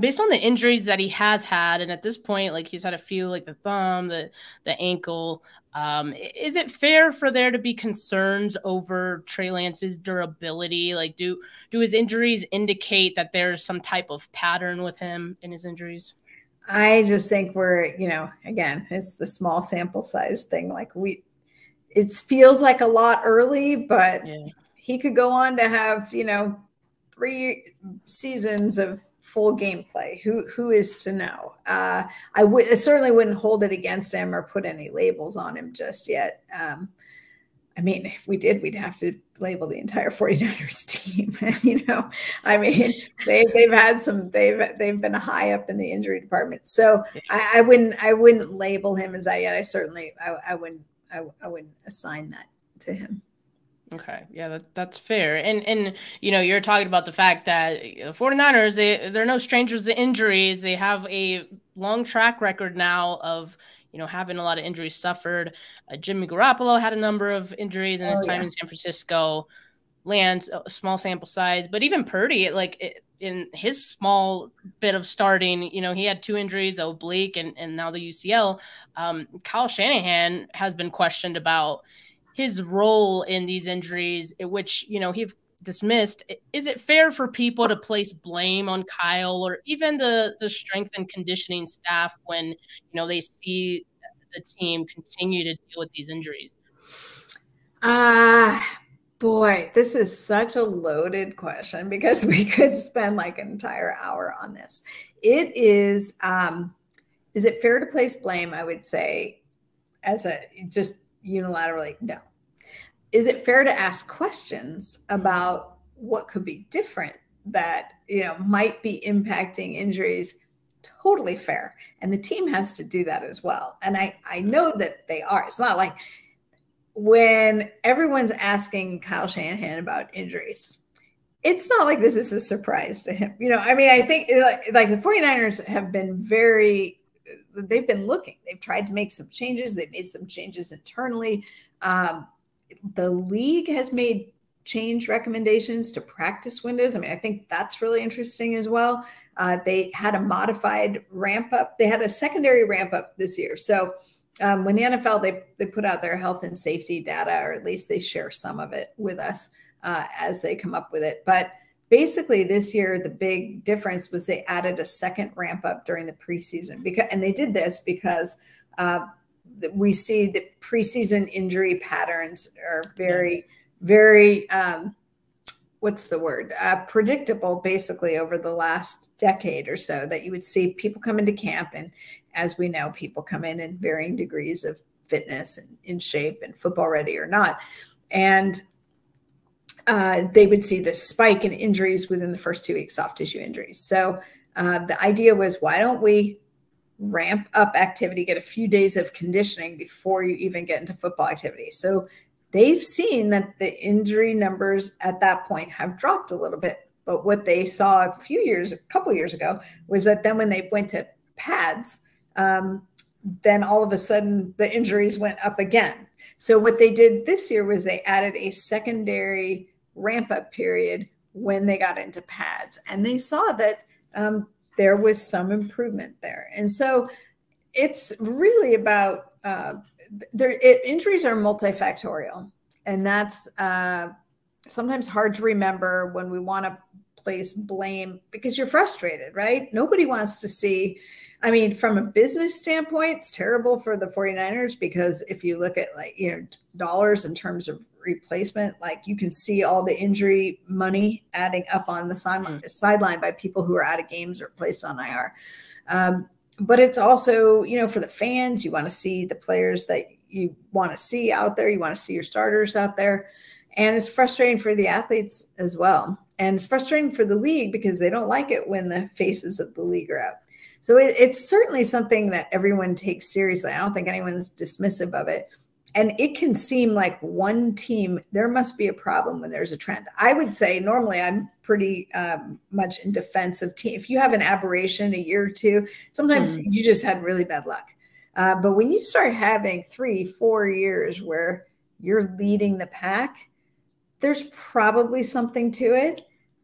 Based on the injuries that he has had, and at this point, like, he's had a few, like the thumb, the, the ankle, um, is it fair for there to be concerns over Trey Lance's durability? Like, do, do his injuries indicate that there's some type of pattern with him in his injuries? I just think we're, you know, again, it's the small sample size thing. Like, we, it feels like a lot early, but yeah. he could go on to have, you know, three seasons of full gameplay. Who, who is to know? Uh, I would, I certainly wouldn't hold it against him or put any labels on him just yet. Um, I mean, if we did, we'd have to label the entire 49ers team. You know, I mean, they, they've had some, they've, they've been high up in the injury department. So I, I wouldn't, I wouldn't label him as that yet. I certainly, I, I wouldn't, I, I wouldn't assign that to him. Okay. Yeah, that, that's fair. And, and, you know, you're talking about the fact that the 49ers, they, they're no strangers to injuries. They have a long track record now of, you know, having a lot of injuries suffered. Uh, Jimmy Garoppolo had a number of injuries in his oh, time yeah. in San Francisco. Lance, a small sample size, but even Purdy, like, it, in his small bit of starting, you know, he had two injuries, oblique and, and now the U C L. Um, Kyle Shanahan has been questioned about his role in these injuries, which, you know, he's dismissed. Is it fair for people to place blame on Kyle or even the, the strength and conditioning staff when, you know, they see the team continue to deal with these injuries? Uh Boy, this is such a loaded question because we could spend like an entire hour on this. It is, um, is it fair to place blame? I would say as a, just unilaterally, no. Is it fair to ask questions about what could be different that, you know, might be impacting injuries? Totally fair. And the team has to do that as well. And I, I know that they are. It's not like, when everyone's asking Kyle Shanahan about injuries, it's not like this is a surprise to him. You know, I mean, I think like, like the 49ers have been very, they've been looking, they've tried to make some changes. They've made some changes internally. Um, the league has made change recommendations to practice windows. I mean, I think that's really interesting as well. Uh, they had a modified ramp up. They had a secondary ramp up this year. So Um, when the N F L, they, they put out their health and safety data, or at least they share some of it with us uh, as they come up with it. But basically this year, the big difference was they added a second ramp up during the preseason. Because, and they did this because uh, we see that preseason injury patterns are very, very, um, what's the word, uh, predictable, basically, over the last decade or so, that you would see people come into camp. And as we know, people come in in varying degrees of fitness and in shape and football ready or not. And uh, they would see this spike in injuries within the first two weeks, soft tissue injuries. So uh, the idea was, why don't we ramp up activity, get a few days of conditioning before you even get into football activity. So they've seen that the injury numbers at that point have dropped a little bit. But what they saw a few years, a couple years ago, was that then when they went to pads, um, then all of a sudden the injuries went up again. So what they did this year was they added a secondary ramp up period when they got into pads. And they saw that um, there was some improvement there. And so it's really about, uh, there, it, injuries are multifactorial, and that's uh, sometimes hard to remember when we want to place blame, because you're frustrated, right? Nobody wants to see, I mean, from a business standpoint, it's terrible for the 49ers, because if you look at, like, you know, dollars in terms of replacement, like, you can see all the injury money adding up on the sideline mm. side by people who are out of games or placed on I R. Um, but it's also, you know, for the fans, you want to see the players that you want to see out there. You want to see your starters out there. And it's frustrating for the athletes as well. And it's frustrating for the league, because they don't like it when the faces of the league are out. So it, it's certainly something that everyone takes seriously. I don't think anyone's dismissive of it. And it can seem like one team, there must be a problem when there's a trend. I would say normally I'm pretty um, much in defense of team. If you have an aberration a year or two, sometimes mm. you just had really bad luck. Uh, but when you start having three, four years where you're leading the pack, there's probably something to it.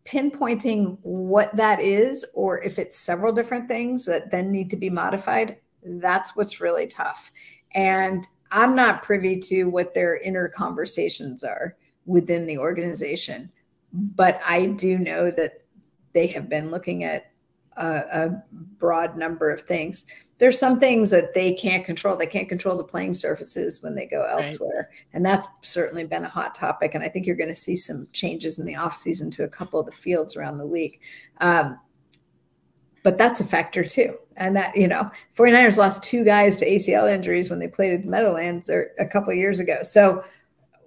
Pinpointing what that is, or if it's several different things that then need to be modified, that's what's really tough. And I'm not privy to what their inner conversations are within the organization, but I do know that they have been looking at a, a broad number of things. There's some things that they can't control. They can't control the playing surfaces when they go elsewhere. Right. And that's certainly been a hot topic. And I think you're going to see some changes in the offseason to a couple of the fields around the league. Um, but that's a factor too. And that, you know, 49ers lost two guys to A C L injuries when they played at the Meadowlands or a couple of years ago. So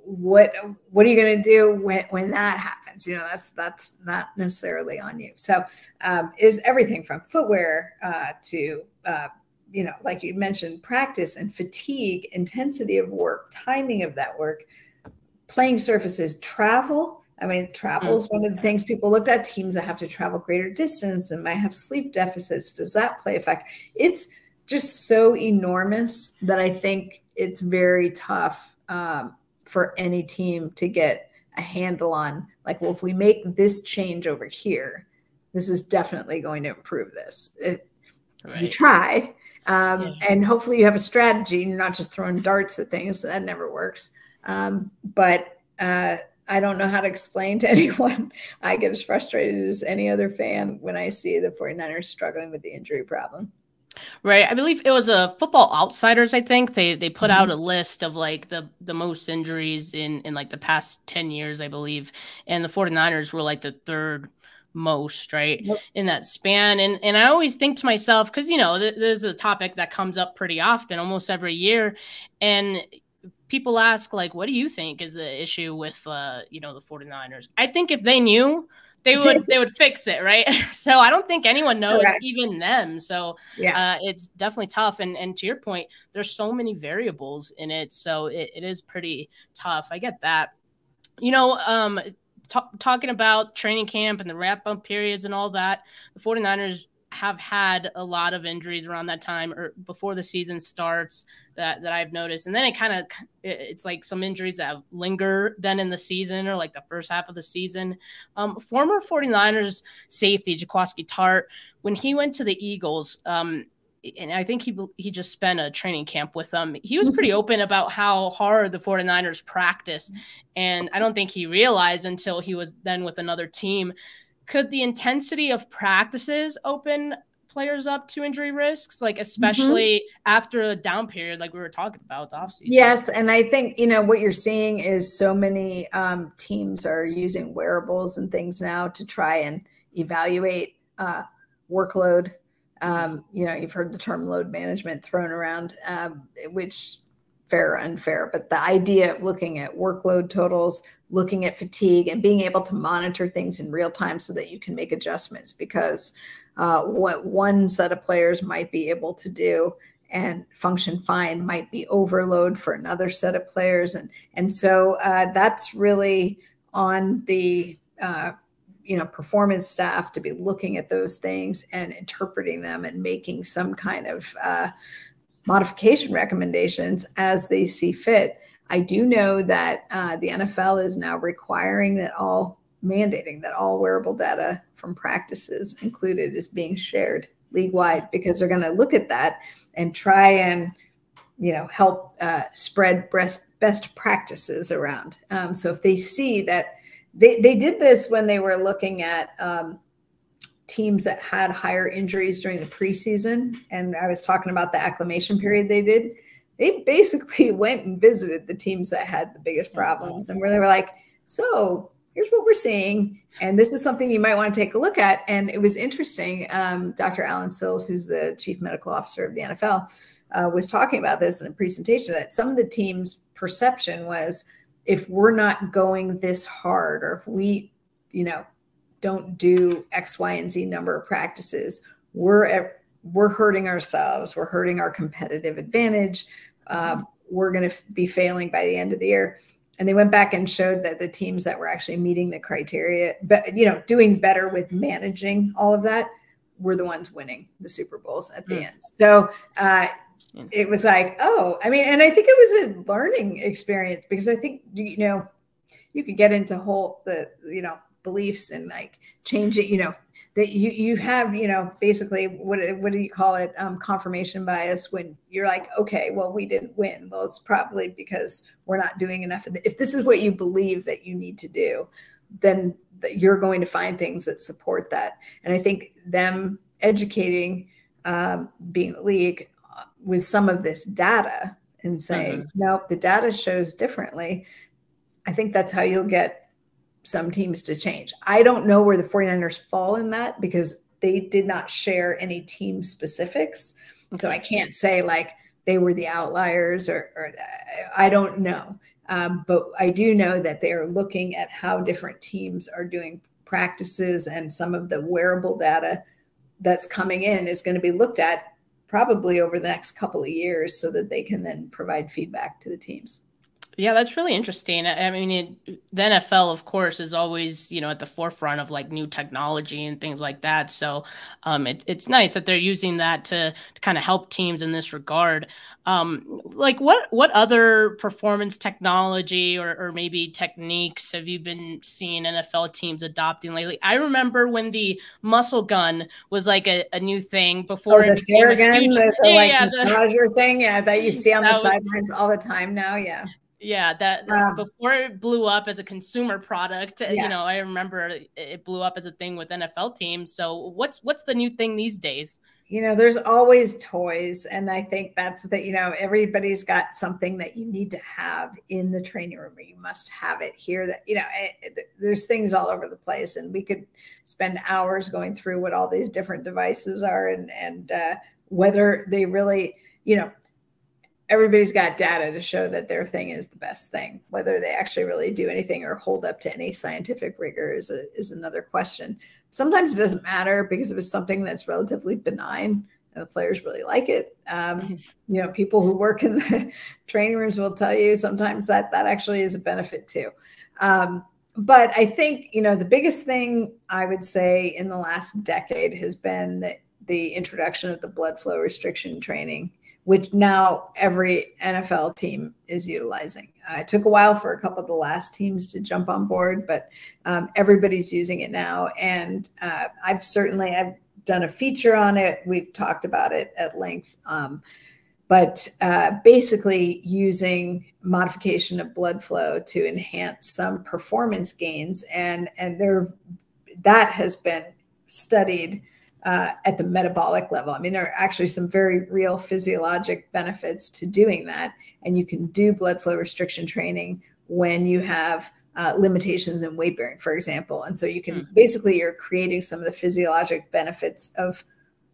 what, what are you going to do when, when that happens? You know, that's, that's not necessarily on you. So um, it is everything from footwear uh, to, uh, you know, like you mentioned, practice and fatigue, intensity of work, timing of that work, playing surfaces, travel. I mean, travel is one of the things people looked at, teams that have to travel greater distance and might have sleep deficits. Does that play a factor? It's just so enormous that I think it's very tough um, for any team to get a handle on, like, well, if we make this change over here, this is definitely going to improve this. It, right. You try, um, yeah. and hopefully you have a strategy. You're not just throwing darts at things. That never works. Um, but uh, I don't know how to explain to anyone. I get as frustrated as any other fan when I see the 49ers struggling with the injury problem. Right. I believe it was a Football Outsiders. I think they, they put mm-hmm. out a list of like the, the most injuries in, in like the past ten years, I believe. And the 49ers were like the third most, right, yep. in that span. And, and I always think to myself, cause you know, th there's a topic that comes up pretty often, almost every year. And people ask, like, what do you think is the issue with, uh, you know, the 49ers? I think if they knew, They would they would fix it, right? So I don't think anyone knows, okay. even them. So yeah. uh, it's definitely tough. And and to your point, there's so many variables in it, so it, it is pretty tough. I get that. You know, um, talking about training camp and the wrap-up periods and all that, the 49ers have had a lot of injuries around that time or before the season starts that, that I've noticed. And then it kind of, it, it's like some injuries that linger then in the season or like the first half of the season. Um, former 49ers safety, Jaquaski Tart, when he went to the Eagles, um, and I think he, he just spent a training camp with them. He was pretty open about how hard the 49ers practice. And I don't think he realized until he was then with another team could the intensity of practices open players up to injury risks, like especially mm-hmm. after a down period, like we were talking about the offseason? Yes. And I think, you know, what you're seeing is so many um, teams are using wearables and things now to try and evaluate uh, workload. Um, you know, you've heard the term load management thrown around, um, which fair or unfair, but the idea of looking at workload totals, looking at fatigue, and being able to monitor things in real time so that you can make adjustments, because uh, what one set of players might be able to do and function fine might be overload for another set of players. And, and so uh, that's really on the uh, you know, performance staff to be looking at those things and interpreting them and making some kind of uh, modification recommendations as they see fit. I do know that uh, the N F L is now requiring that all, mandating that all wearable data from practices included is being shared league-wide, because they're going to look at that and try and, you know, help uh, spread best, best practices around. Um, so if they see that they, they did this when they were looking at um, teams that had higher injuries during the preseason, and I was talking about the acclimation period they did. They basically went and visited the teams that had the biggest problems, and where they were like, so here's what we're seeing, and this is something you might want to take a look at. And it was interesting. Um, Doctor Alan Sills, who's the chief medical officer of the N F L, uh, was talking about this in a presentation, that some of the team's perception was, if we're not going this hard, or if we, you know, don't do X, Y, and Z number of practices, we're we're hurting ourselves. We're hurting our competitive advantage. Uh, we're going to be failing by the end of the year. And they went back and showed that the teams that were actually meeting the criteria, but, you know, doing better with managing all of that, were the ones winning the Super Bowls at the mm. end. So uh, it was like, oh, I mean, and I think it was a learning experience, because I think, you know, you could get into whole the, you know, beliefs and like change it, you know, that you, you have, you know, basically what, what do you call it? Um, confirmation bias, when you're like, okay, well, we didn't win. Well, it's probably because we're not doing enough of it. If this is what you believe that you need to do, then you're going to find things that support that. And I think them educating, um, being the league with some of this data and saying, mm-hmm. no, the data shows differently. I think that's how you'll get some teams to change. I don't know where the 49ers fall in that, because they did not share any team specifics. So I can't say like they were the outliers, or, or I don't know. Um, but I do know that they are looking at how different teams are doing practices, and some of the wearable data that's coming in is going to be looked at probably over the next couple of years, so that they can then provide feedback to the teams. Yeah, that's really interesting. I mean, it, the N F L, of course, is always, you know, at the forefront of like new technology and things like that. So um, it, it's nice that they're using that to, to kind of help teams in this regard. Um, like what what other performance technology or, or maybe techniques have you been seeing N F L teams adopting lately? I remember when the muscle gun was like a, a new thing before. Oh, the Theragun, the, the like yeah, massager the, thing, yeah, that you see on the sidelines all the time now, yeah. Yeah, that um, before it blew up as a consumer product, yeah. you know, I remember it blew up as a thing with N F L teams. So what's what's the new thing these days? You know, there's always toys. And I think that's that, you know, everybody's got something that you need to have in the training room, or you must have it here, that, you know, it, it, there's things all over the place. And we could spend hours going through what all these different devices are, and, and uh, whether they really, you know, everybody's got data to show that their thing is the best thing. Whether they actually really do anything or hold up to any scientific rigor is, a, is another question. Sometimes it doesn't matter, because if it's something that's relatively benign and the players really like it, um, you know, people who work in the training rooms will tell you sometimes that that actually is a benefit too. Um, but I think, you know, the biggest thing I would say in the last decade has been the, the introduction of the blood flow restriction training, which now every N F L team is utilizing. Uh, it took a while for a couple of the last teams to jump on board, but um, everybody's using it now. And uh, I've certainly, I've done a feature on it. We've talked about it at length, um, but uh, basically using modification of blood flow to enhance some performance gains. And, and they're that has been studied uh, at the metabolic level. I mean, there are actually some very real physiologic benefits to doing that. And you can do blood flow restriction training when you have uh, limitations in weight bearing, for example. And so you can mm. basically, you're creating some of the physiologic benefits of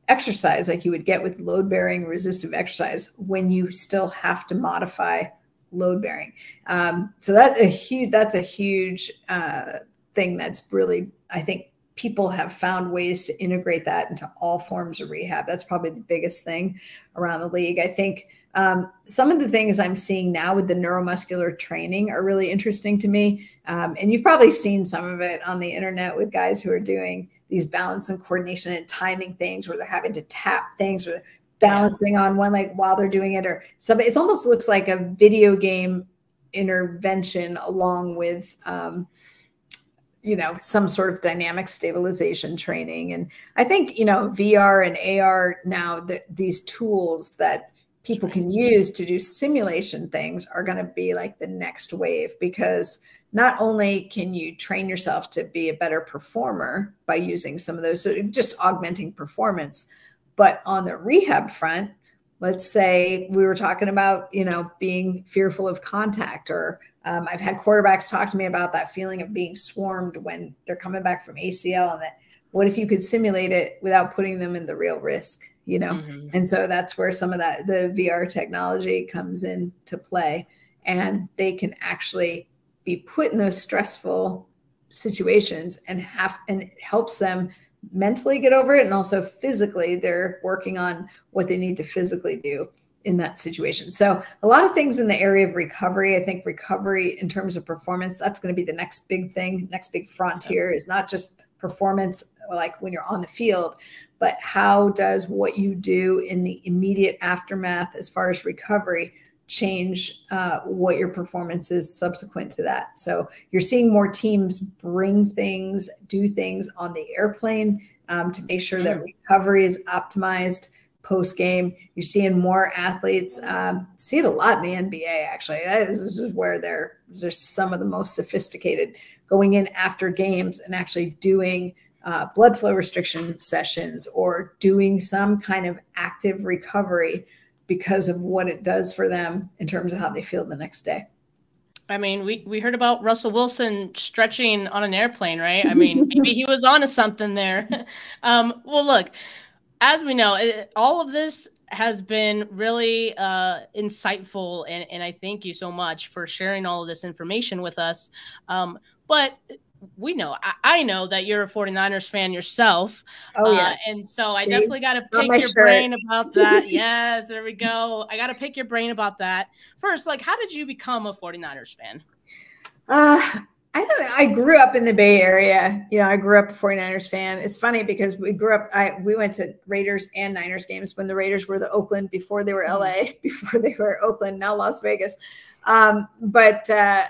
exercise like you would get with load bearing resistive exercise when you still have to modify load bearing. Um, so that's a huge, that's a huge uh, thing that's really, I think people have found ways to integrate that into all forms of rehab. That's probably the biggest thing around the league. I think um, some of the things I'm seeing now with the neuromuscular training are really interesting to me. Um, and you've probably seen some of it on the internet with guys who are doing these balance and coordination and timing things where they're having to tap things or balancing on one leg while they're doing it, or something. It almost looks like a video game intervention along with, um, you know, some sort of dynamic stabilization training. And I think, you know, V R and A R now, the, these tools that people can use to do simulation things are going to be like the next wave, because not only can you train yourself to be a better performer by using some of those, so just augmenting performance, but on the rehab front, let's say we were talking about, you know, being fearful of contact, or um, I've had quarterbacks talk to me about that feeling of being swarmed when they're coming back from A C L, and that what if you could simulate it without putting them in the real risk, you know? Mm-hmm. And so that's where some of that, the V R technology comes into play, and they can actually be put in those stressful situations and have, and it helps them mentally get over it, and also physically they're working on what they need to physically do in that situation. So a lot of things in the area of recovery. I think recovery in terms of performance, that's going to be the next big thing. Next big frontier is not just performance, like when you're on the field, but how does what you do in the immediate aftermath as far as recovery change uh, what your performance is subsequent to that. So you're seeing more teams bring things, do things on the airplane um, to make sure that recovery is optimized post-game. You're seeing more athletes, um, see it a lot in the N B A, actually. This is where they're just some of the most sophisticated, going in after games and actually doing uh, blood flow restriction sessions or doing some kind of active recovery because of what it does for them in terms of how they feel the next day. I mean, we, we heard about Russell Wilson stretching on an airplane, right? I mean, maybe he was onto something there. um, well, look, as we know, it, all of this has been really uh, insightful, and, and I thank you so much for sharing all of this information with us. Um, but we know, I, I know that you're a forty-niners fan yourself. Oh, yes. Uh, and so I definitely got to pick your shirt. brain about that. Yes, there we go. I got to pick your brain about that. First, like, how did you become a forty-niners fan? Uh, I don't know. I grew up in the Bay Area. You know, I grew up a forty-niners fan. It's funny because we grew up, I, we went to Raiders and Niners games when the Raiders were the Oakland, before they were L A, before they were Oakland, now Las Vegas. Um, but uh,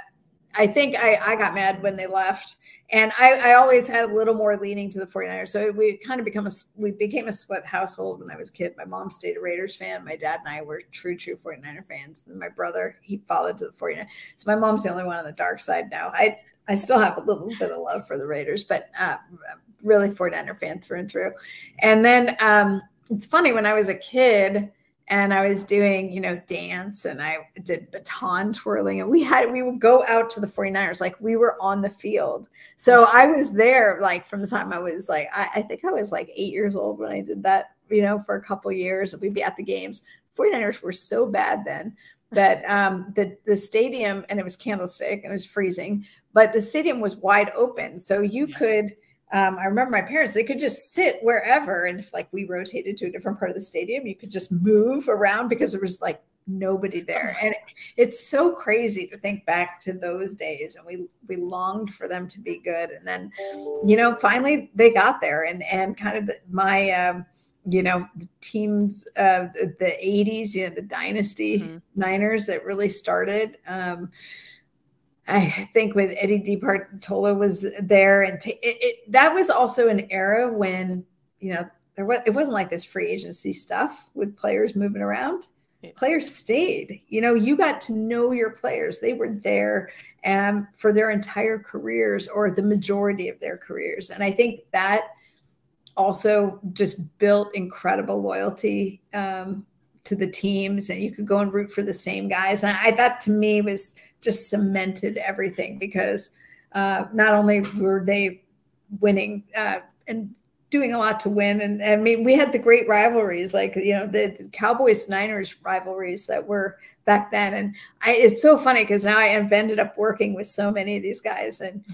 I think I, I got mad when they left. And I, I always had a little more leaning to the forty-niners. So we kind of become a, we became a split household when I was a kid. My mom stayed a Raiders fan. My dad and I were true, true forty-niner fans. And my brother, he followed to the forty-niners. So my mom's the only one on the dark side now. I, I still have a little bit of love for the Raiders, but uh, really forty-niner fan through and through. And then um, it's funny, when I was a kid, and I was doing, you know, dance, and I did baton twirling, and we had, we would go out to the forty-niners. Like, we were on the field. So I was there, like, from the time I was like, I, I think I was like eight years old when I did that, you know, for a couple of years. We'd be at the games. forty-niners were so bad then that um, the, the stadium, and it was Candlestick, and it was freezing, but the stadium was wide open. So you yeah. could, Um, I remember my parents, they could just sit wherever. And if, like, we rotated to a different part of the stadium, you could just move around because there was, like, nobody there. And it, it's so crazy to think back to those days. And we, we longed for them to be good. And then, you know, finally they got there, and, and kind of the, my, um, you know, the teams of the, the eighties, you know, the dynasty mm-hmm. Niners that really started, um, I think with Eddie DiBartolo was there, and it, it, that was also an era when, you know, there was, it wasn't like this free agency stuff with players moving around. players stayed. You know, you got to know your players. They were there um, for their entire careers or the majority of their careers. And I think that also just built incredible loyalty um, to the teams, and you could go and root for the same guys. And I, that to me was just cemented everything, because uh, not only were they winning uh, and doing a lot to win. And I mean, we had the great rivalries, like, you know, the Cowboys Niners rivalries that were back then. And I, it's so funny because now I have ended up working with so many of these guys, and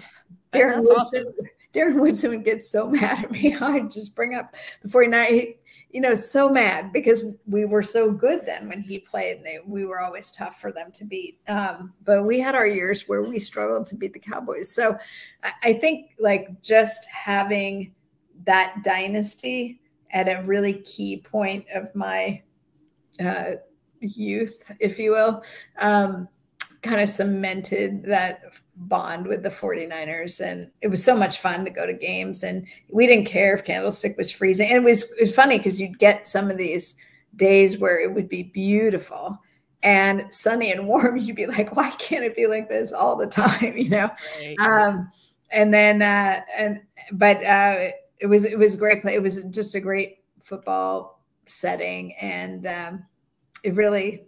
Darren Woodson, awesome. Darren Woodson gets so mad at me. I just bring up the forty-nine, you know, so mad because we were so good then when he played, and they, we were always tough for them to beat. Um, but we had our years where we struggled to beat the Cowboys. So I, I think like just having that dynasty at a really key point of my uh, youth, if you will, um, kind of cemented that bond with the forty-niners. And it was so much fun to go to games, and we didn't care if Candlestick was freezing. And it was, it was funny because you'd get some of these days where it would be beautiful and sunny and warm. You'd be like, why can't it be like this all the time? You know? Right. Um, and then, uh, and, but, uh, It was it was a great play. It was just a great football setting, and um, it really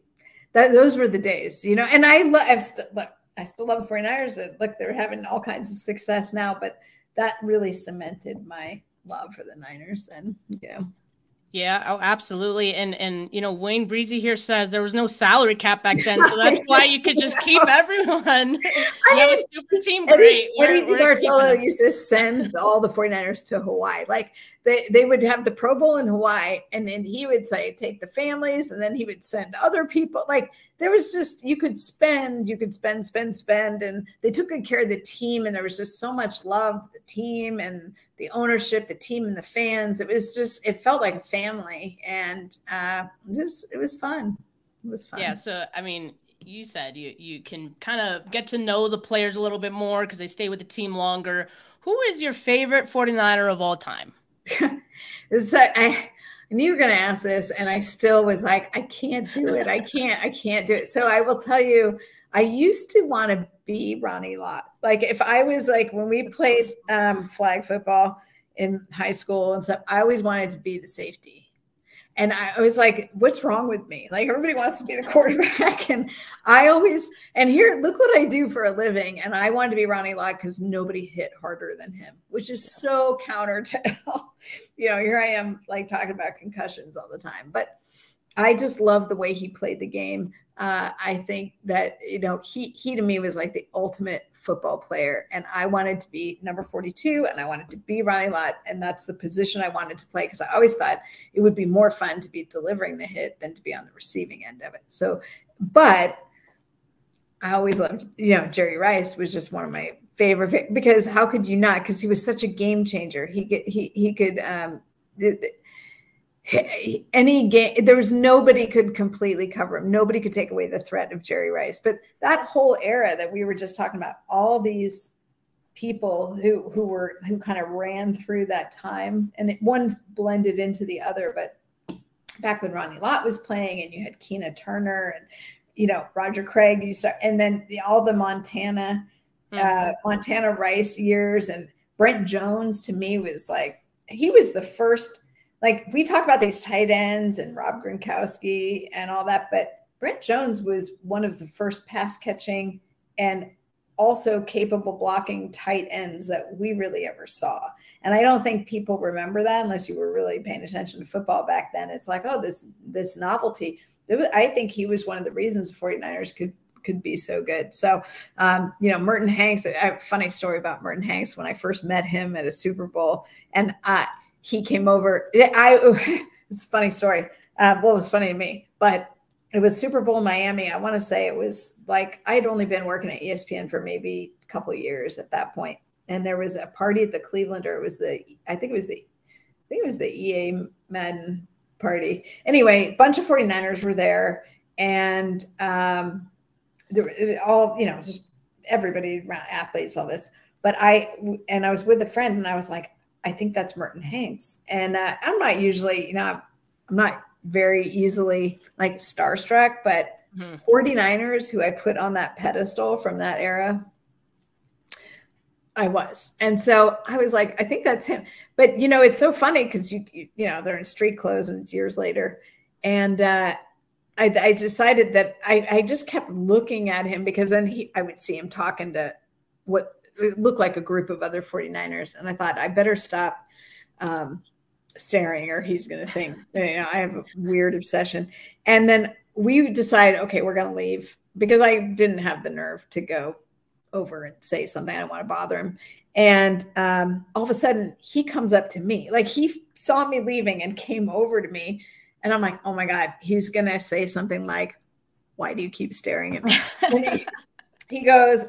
that those were the days, you know. And I love look, I still love forty-niners. Look, they're having all kinds of success now, but that really cemented my love for the Niners. Then, you know. Yeah, oh, absolutely. And, and, you know, Wayne Breezy here says there was no salary cap back then. So that's why you could just keep everyone. I mean, that was super team. Great. Eddie DiBartolo used to send all the forty-niners to Hawaii. Like they, they would have the Pro Bowl in Hawaii, and then he would say, take the families, and then he would send other people. Like there was just, you could spend, you could spend, spend, spend. And they took good care of the team. And there was just so much love, the team and the ownership, the team and the fans. It was just, it felt like a family. Family and uh, it was it was fun. It was fun. Yeah. So I mean, you said you you can kind of get to know the players a little bit more because they stay with the team longer. Who is your favorite forty-niner of all time? So I, I knew you were going to ask this, and I still was like, I can't do it. I can't. I can't do it. So I will tell you, I used to want to be Ronnie Lott. Like if I was like when we played um, flag football in high school and stuff, I always wanted to be the safety. And I was like, what's wrong with me? Like everybody wants to be the quarterback. And I always, and here, look what I do for a living. And I wanted to be Ronnie Lott because nobody hit harder than him, which is so counter to, you know, here I am like talking about concussions all the time, but I just love the way he played the game. Uh, I think that, you know, he, he to me was like the ultimate football player. And I wanted to be number forty-two, and I wanted to be Ronnie Lott. And that's the position I wanted to play, because I always thought it would be more fun to be delivering the hit than to be on the receiving end of it. So, but I always loved, you know, Jerry Rice was just one of my favorite, because how could you not? Because he was such a game changer. He could, he, he could, um, any game, there was nobody could completely cover him. Nobody could take away the threat of Jerry Rice. But that whole era that we were just talking about, all these people who who were who kind of ran through that time, and it, one blended into the other. But back when Ronnie Lott was playing, and you had Keena Turner, and you know Roger Craig, you start, and then the, all the Montana, mm-hmm. uh, Montana Rice years, and Brent Jones to me was like he was the first. Like we talk about these tight ends and Rob Gronkowski and all that, but Brent Jones was one of the first pass catching and also capable blocking tight ends that we really ever saw. And I don't think people remember that unless you were really paying attention to football back then. It's like, oh, this, this novelty. I think he was one of the reasons the forty-niners could, could be so good. So, um, you know, Merton Hanks, a funny story about Merton Hanks, when I first met him at a Super Bowl, and I, he came over. I, it's a funny story. Uh, well, it was funny to me, but it was Super Bowl Miami. I want to say it was like, I'd only been working at E S P N for maybe a couple of years at that point. And there was a party at the Clevelander. It was the, I think it was the, I think it was the E A Madden party. Anyway, a bunch of forty-niners were there, and um, there, all, you know, just everybody around, athletes, all this, but I, and I was with a friend, and I was like, I think that's Merton Hanks. And uh, I'm not usually, you know, I'm not very easily like starstruck, but mm-hmm. 49ers, who I put on that pedestal from that era, I was. And so I was like, I think that's him. But, you know, it's so funny because, you, you you know, they're in street clothes and it's years later. And uh, I, I decided that I, I just kept looking at him, because then he, I would see him talking to what looked like a group of other 49ers. And I thought, I better stop um, staring, or he's going to think, you know, I have a weird obsession. And then we decided, okay, we're going to leave, because I didn't have the nerve to go over and say something. I don't want to bother him. And um, all of a sudden he comes up to me, like he saw me leaving and came over to me, and I'm like, oh my God, he's going to say something like, why do you keep staring at me? he, he goes,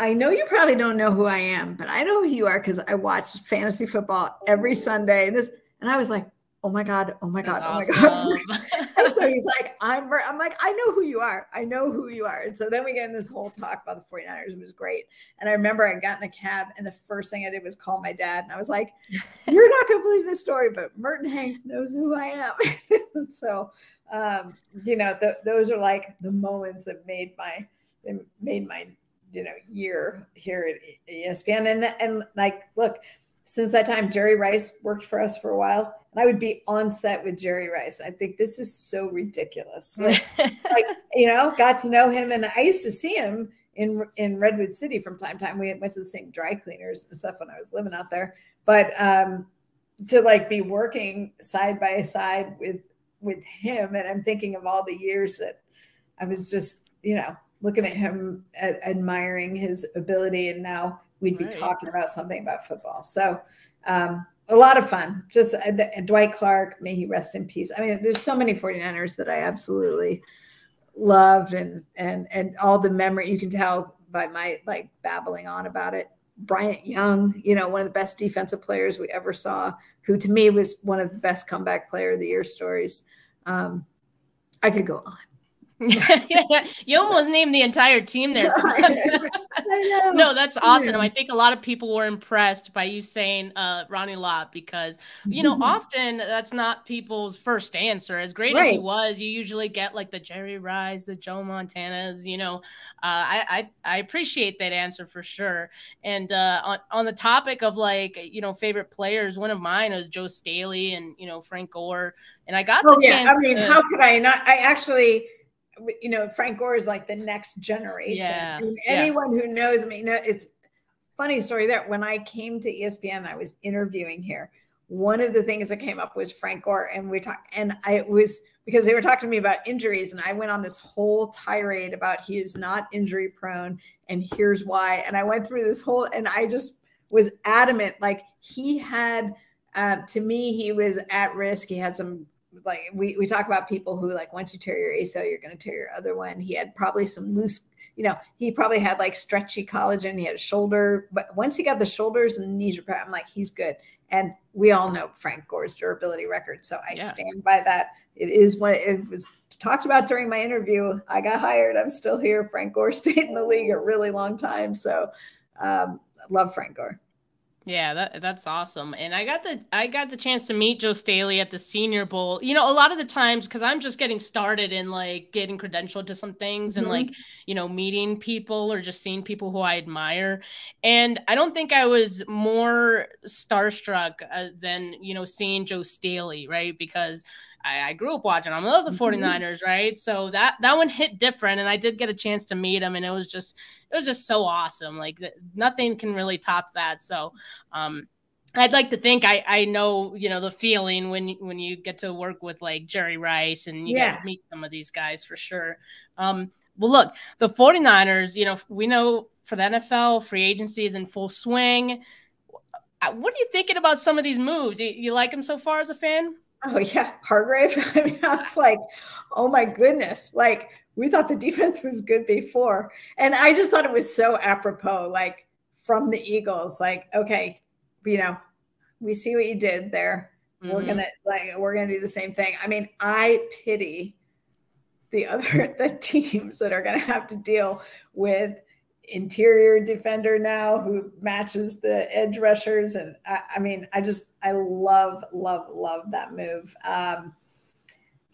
I know you probably don't know who I am, but I know who you are, because I watch fantasy football every Sunday. And this, and I was like, oh my God, oh my God, that's oh awesome. my God. And so he's like, I'm, I'm like, I know who you are. I know who you are. And so then we get in this whole talk about the 49ers. It was great. And I remember I got in a cab, and the first thing I did was call my dad. And I was like, you're not going to believe this story, but Merton Hanks knows who I am. So, um, you know, th those are like the moments that made my, that made my, you know, year here at E S P N. And, and like, look, since that time, Jerry Rice worked for us for a while, and I would be on set with Jerry Rice. I think this is so ridiculous. Like, like, you know, got to know him, and I used to see him in, in Redwood City from time to time. We went to the same dry cleaners and stuff when I was living out there, but um, to like be working side by side with, with him. And I'm thinking of all the years that I was just, you know, looking at him, at, admiring his ability. And now we'd be right. talking about something about football. So um, a lot of fun. Just uh, the, uh, Dwight Clark, may he rest in peace. I mean, there's so many 49ers that I absolutely loved, and and and all the memory. You can tell by my like babbling on about it. Bryant Young, you know, one of the best defensive players we ever saw, who to me was one of the best comeback player of the year stories. Um, I could go on. yeah, yeah. You almost named the entire team there. No, that's awesome. I think a lot of people were impressed by you saying uh, Ronnie Lott, because, you know, mm-hmm. often that's not people's first answer. As great right. as he was, you usually get like the Jerry Rice, the Joe Montanas, you know. Uh, I, I, I appreciate that answer for sure. And uh, on, on the topic of like, you know, favorite players, one of mine was Joe Staley and, you know, Frank Gore. And I got oh, the yeah. chance. I mean, to, how could I not? I actually... you know, Frank Gore is like the next generation. Yeah, I mean, anyone yeah. who knows me, you know, it's funny story that when I came to E S P N, I was interviewing here. One of the things that came up was Frank Gore, and we talked, and I it was because they were talking to me about injuries, and I went on this whole tirade about he is not injury prone, and here's why. And I went through this whole, and I just was adamant, like he had, uh, to me, he was at risk. He had some. Like we, we talk about people who like, once you tear your A C L, you're going to tear your other one. He had probably some loose, you know, he probably had like stretchy collagen. He had a shoulder, but once he got the shoulders and knees repaired, I'm like, he's good. And we all know Frank Gore's durability record. So I yeah. stand by that. It is what it was talked about during my interview. I got hired. I'm still here. Frank Gore stayed in the league a really long time. So um, I love Frank Gore. Yeah, that, that's awesome. And I got the I got the chance to meet Joe Staley at the Senior Bowl. You know, a lot of the times, because I'm just getting started in like getting credentialed to some things and mm-hmm. like, you know, meeting people or just seeing people who I admire. And I don't think I was more starstruck uh, than, you know, seeing Joe Staley, right? Because I grew up watching. I love the 49ers, right? So that that one hit different, and I did get a chance to meet him, and it was just it was just so awesome. Like nothing can really top that. So um, I'd like to think I I know, you know, the feeling when when you get to work with like Jerry Rice and you yeah. get to meet some of these guys for sure. Um, well, look, the 49ers, you know, we know for the N F L, free agency is in full swing. What are you thinking about some of these moves? You, you like them so far as a fan? Oh yeah, Hargrave. I mean, I was like, oh my goodness. Like we thought the defense was good before. And I just thought it was so apropos, like from the Eagles, like, okay, you know, we see what you did there. Mm-hmm. We're going to like, we're going to do the same thing. I mean, I pity the other, the teams that are going to have to deal with interior defender now who matches the edge rushers. And I, I mean, I just, I love, love, love that move. Um,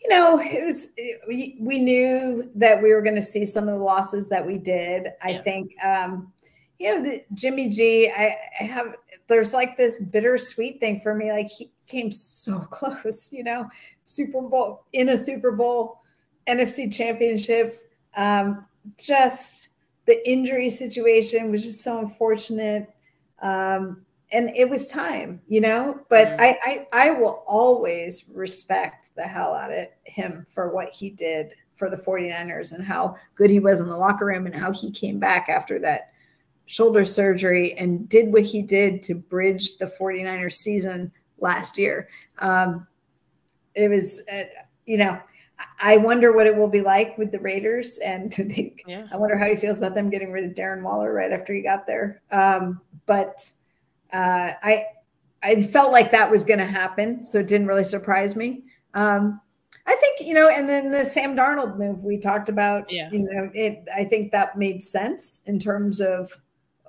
you know, it was, it, we, we knew that we were going to see some of the losses that we did. Yeah. I think, um, you know, the, Jimmy G, I, I have, there's like this bittersweet thing for me. Like, he came so close, you know, Super Bowl, in a Super Bowl, N F C championship, um, just the injury situation was just so unfortunate. Um, and it was time, you know, but mm-hmm. I, I, I will always respect the hell out of him for what he did for the forty-niners and how good he was in the locker room and how he came back after that shoulder surgery and did what he did to bridge the forty-niners season last year. Um, it was, uh, you know, I wonder what it will be like with the Raiders, and the, yeah. I wonder how he feels about them getting rid of Darren Waller right after he got there. Um, but uh, I I felt like that was going to happen, so it didn't really surprise me. Um, I think, you know, and then the Sam Darnold move we talked about, yeah. you know, it, I think that made sense in terms of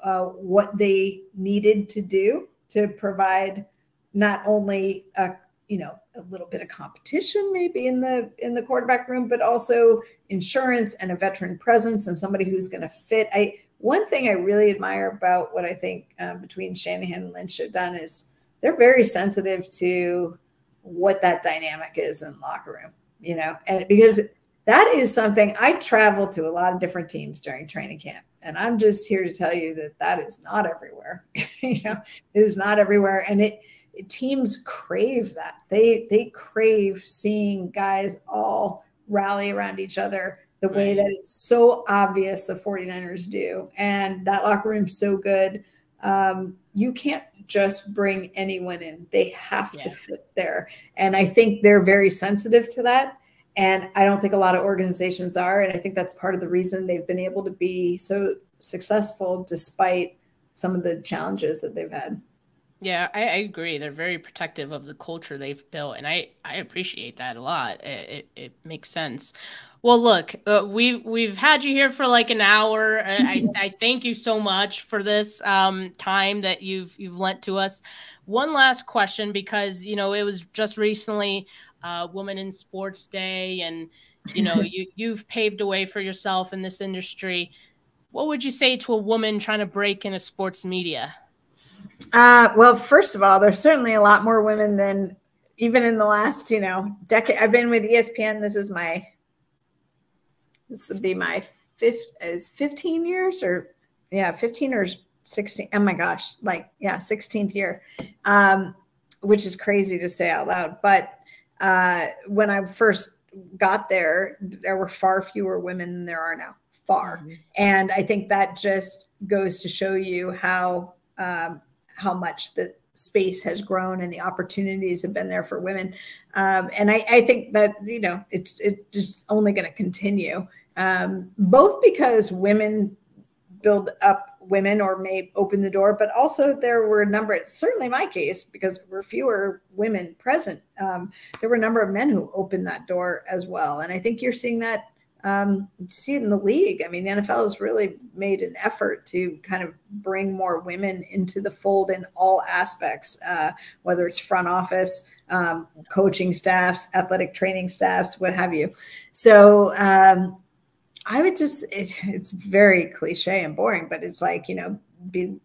uh, what they needed to do to provide not only a, you know, a little bit of competition maybe in the in the quarterback room, but also insurance and a veteran presence and somebody who's going to fit. I one thing I really admire about what I think uh, between Shanahan and Lynch have done is they're very sensitive to what that dynamic is in the locker room, you know, and because that is something I travel to a lot of different teams during training camp. And I'm just here to tell you that that is not everywhere, you know, it is not everywhere. And it, teams crave that. They they crave seeing guys all rally around each other the right. way that it's so obvious the forty-niners do. And that locker room's so good. Um, you can't just bring anyone in. They have yeah. to fit there. And I think they're very sensitive to that. And I don't think a lot of organizations are. And I think that's part of the reason they've been able to be so successful despite some of the challenges that they've had. Yeah, I, I agree. They're very protective of the culture they've built, and I, I appreciate that a lot. It, it, it makes sense. Well, look, uh, we, we've had you here for like an hour. I, I, I thank you so much for this um, time that you've you've lent to us. One last question, because, you know, it was just recently uh, Women in Sports Day, and, you know, you, you've paved a way for yourself in this industry. What would you say to a woman trying to break into sports media? Uh, well, first of all, there's certainly a lot more women than even in the last, you know, decade. I've been with E S P N. This is my, this would be my fifth, is fifteen years or yeah, fifteen or sixteen. Oh my gosh. Like, yeah, sixteenth year, um, which is crazy to say out loud. But uh, when I first got there, there were far fewer women than there are now, far. Mm-hmm. And I think that just goes to show you how, um, how much the space has grown and the opportunities have been there for women. Um, and I, I think that, you know, it's, it's just only going to continue, um, both because women build up women or may open the door, but also there were a number, certainly my case, because there were fewer women present. Um, there were a number of men who opened that door as well. And I think you're seeing that, um, you see it in the league. I mean, the N F L has really made an effort to kind of bring more women into the fold in all aspects, uh, whether it's front office, um, coaching staffs, athletic training staffs, what have you. So, um, I would just, it, it's very cliche and boring, but it's like, you know, be,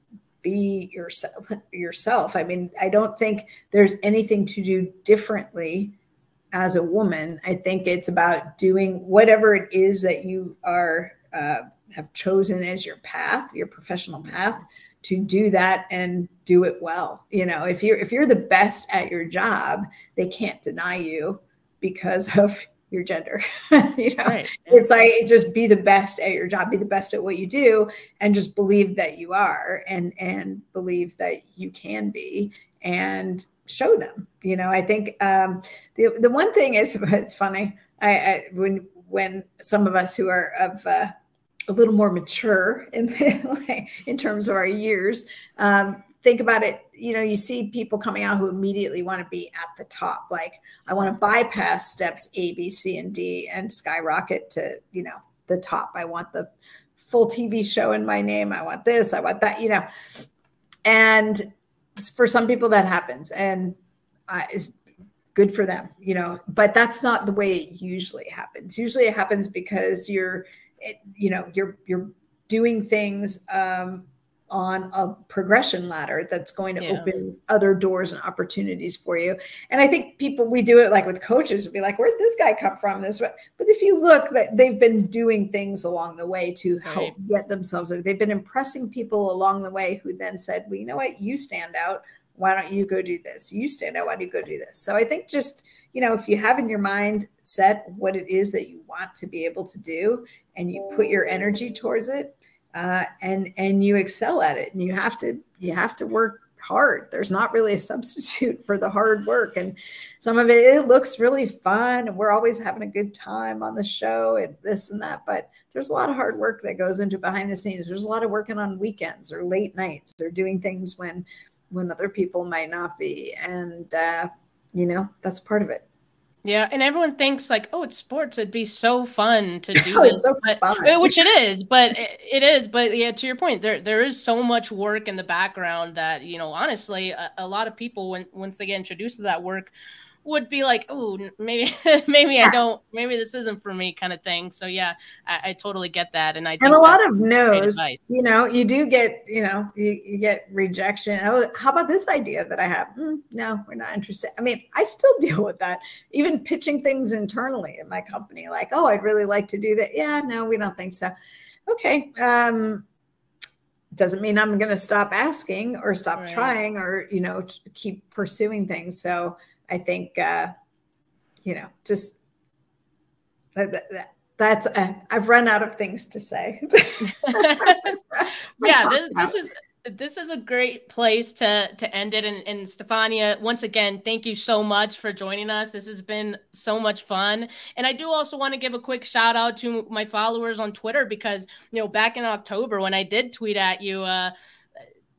be yourself yourself. I mean, I don't think there's anything to do differently as a woman. I think it's about doing whatever it is that you are, uh, have chosen as your path, your professional path, to do that and do it well. You know, if you're, if you're the best at your job, they can't deny you because of your gender. You know, right. It's like, just be the best at your job, be the best at what you do, and just believe that you are, and, and believe that you can be, and show them. You know, I think um, the, the one thing is, it's funny, I, I when when some of us who are of uh, a little more mature in the, like, in terms of our years, um, think about it, you know, you see people coming out who immediately want to be at the top. Like, I want to bypass steps A, B, C, and D and skyrocket to, you know, the top. I want the full T V show in my name. I want this, I want that, you know. And for some people that happens, and I, good for them, you know, but that's not the way it usually happens. Usually it happens because you're, it, you know, you're, you're doing things um, on a progression ladder that's going to yeah. open other doors and opportunities for you. And I think people, we do it like with coaches would be like, where'd this guy come from? This way. But if you look, they've been doing things along the way to help right. get themselves there. They've been impressing people along the way who then said, well, you know what, you stand out. Why don't you go do this? You stand out. Why do you go do this? So I think just, you know, if you have in your mind set what it is that you want to be able to do and you put your energy towards it uh, and, and you excel at it and you have to, you have to work hard. There's not really a substitute for the hard work. And some of it, it looks really fun and we're always having a good time on the show and this and that, but there's a lot of hard work that goes into behind the scenes. There's a lot of working on weekends or late nights or doing things when, when other people might not be. And, uh, you know, that's part of it. Yeah. And everyone thinks like, oh, it's sports. It'd be so fun to do oh, this, so but, fun. Which it is, but it, it is. But yeah, to your point, there, there is so much work in the background that, you know, honestly, a, a lot of people, when, once they get introduced to that work, would be like, oh, maybe, maybe yeah. I don't, maybe this isn't for me kind of thing. So yeah, I, I totally get that. And I think and a lot of no's, you know, you do get, you know, you, you get rejection. Oh, how about this idea that I have? Mm, no, we're not interested. I mean, I still deal with that, even pitching things internally in my company, like, oh, I'd really like to do that. Yeah, no, we don't think so. Okay. Um, doesn't mean I'm going to stop asking or stop right. trying or, you know, keep pursuing things. So I think, uh, you know, just that, that, that's, uh, I've run out of things to say. yeah, this, this is, this is a great place to, to end it. And, and Stephania, once again, thank you so much for joining us. This has been so much fun. And I do also want to give a quick shout out to my followers on Twitter, because, you know, back in October when I did tweet at you, uh,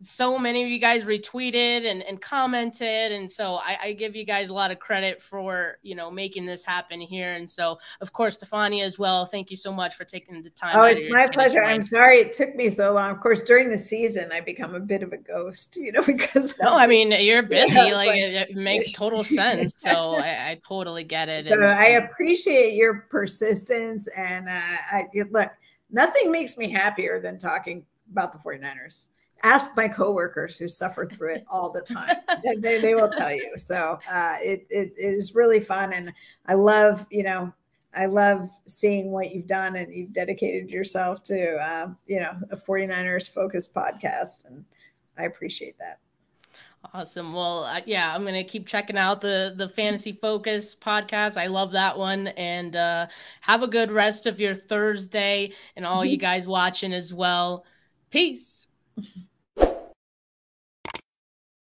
so many of you guys retweeted and, and commented. And so I, I give you guys a lot of credit for, you know, making this happen here. And so, of course, Stephania as well, thank you so much for taking the time. Oh, it's my pleasure. I'm sorry it took me so long. Of course, during the season, I become a bit of a ghost, you know, because. No, I mean, you're busy. Yeah, like, like it, it makes total sense. So I, I totally get it. So and, I appreciate your persistence. And uh, I, look, nothing makes me happier than talking about the forty-niners. Ask my coworkers who suffer through it all the time. they, they will tell you. So uh, it, it, it is really fun. And I love, you know, I love seeing what you've done and you've dedicated yourself to, uh, you know, a forty-niners focused podcast. And I appreciate that. Awesome. Well, uh, yeah, I'm going to keep checking out the, the Fantasy Focus podcast. I love that one. And uh, have a good rest of your Thursday and all you guys watching as well. Peace.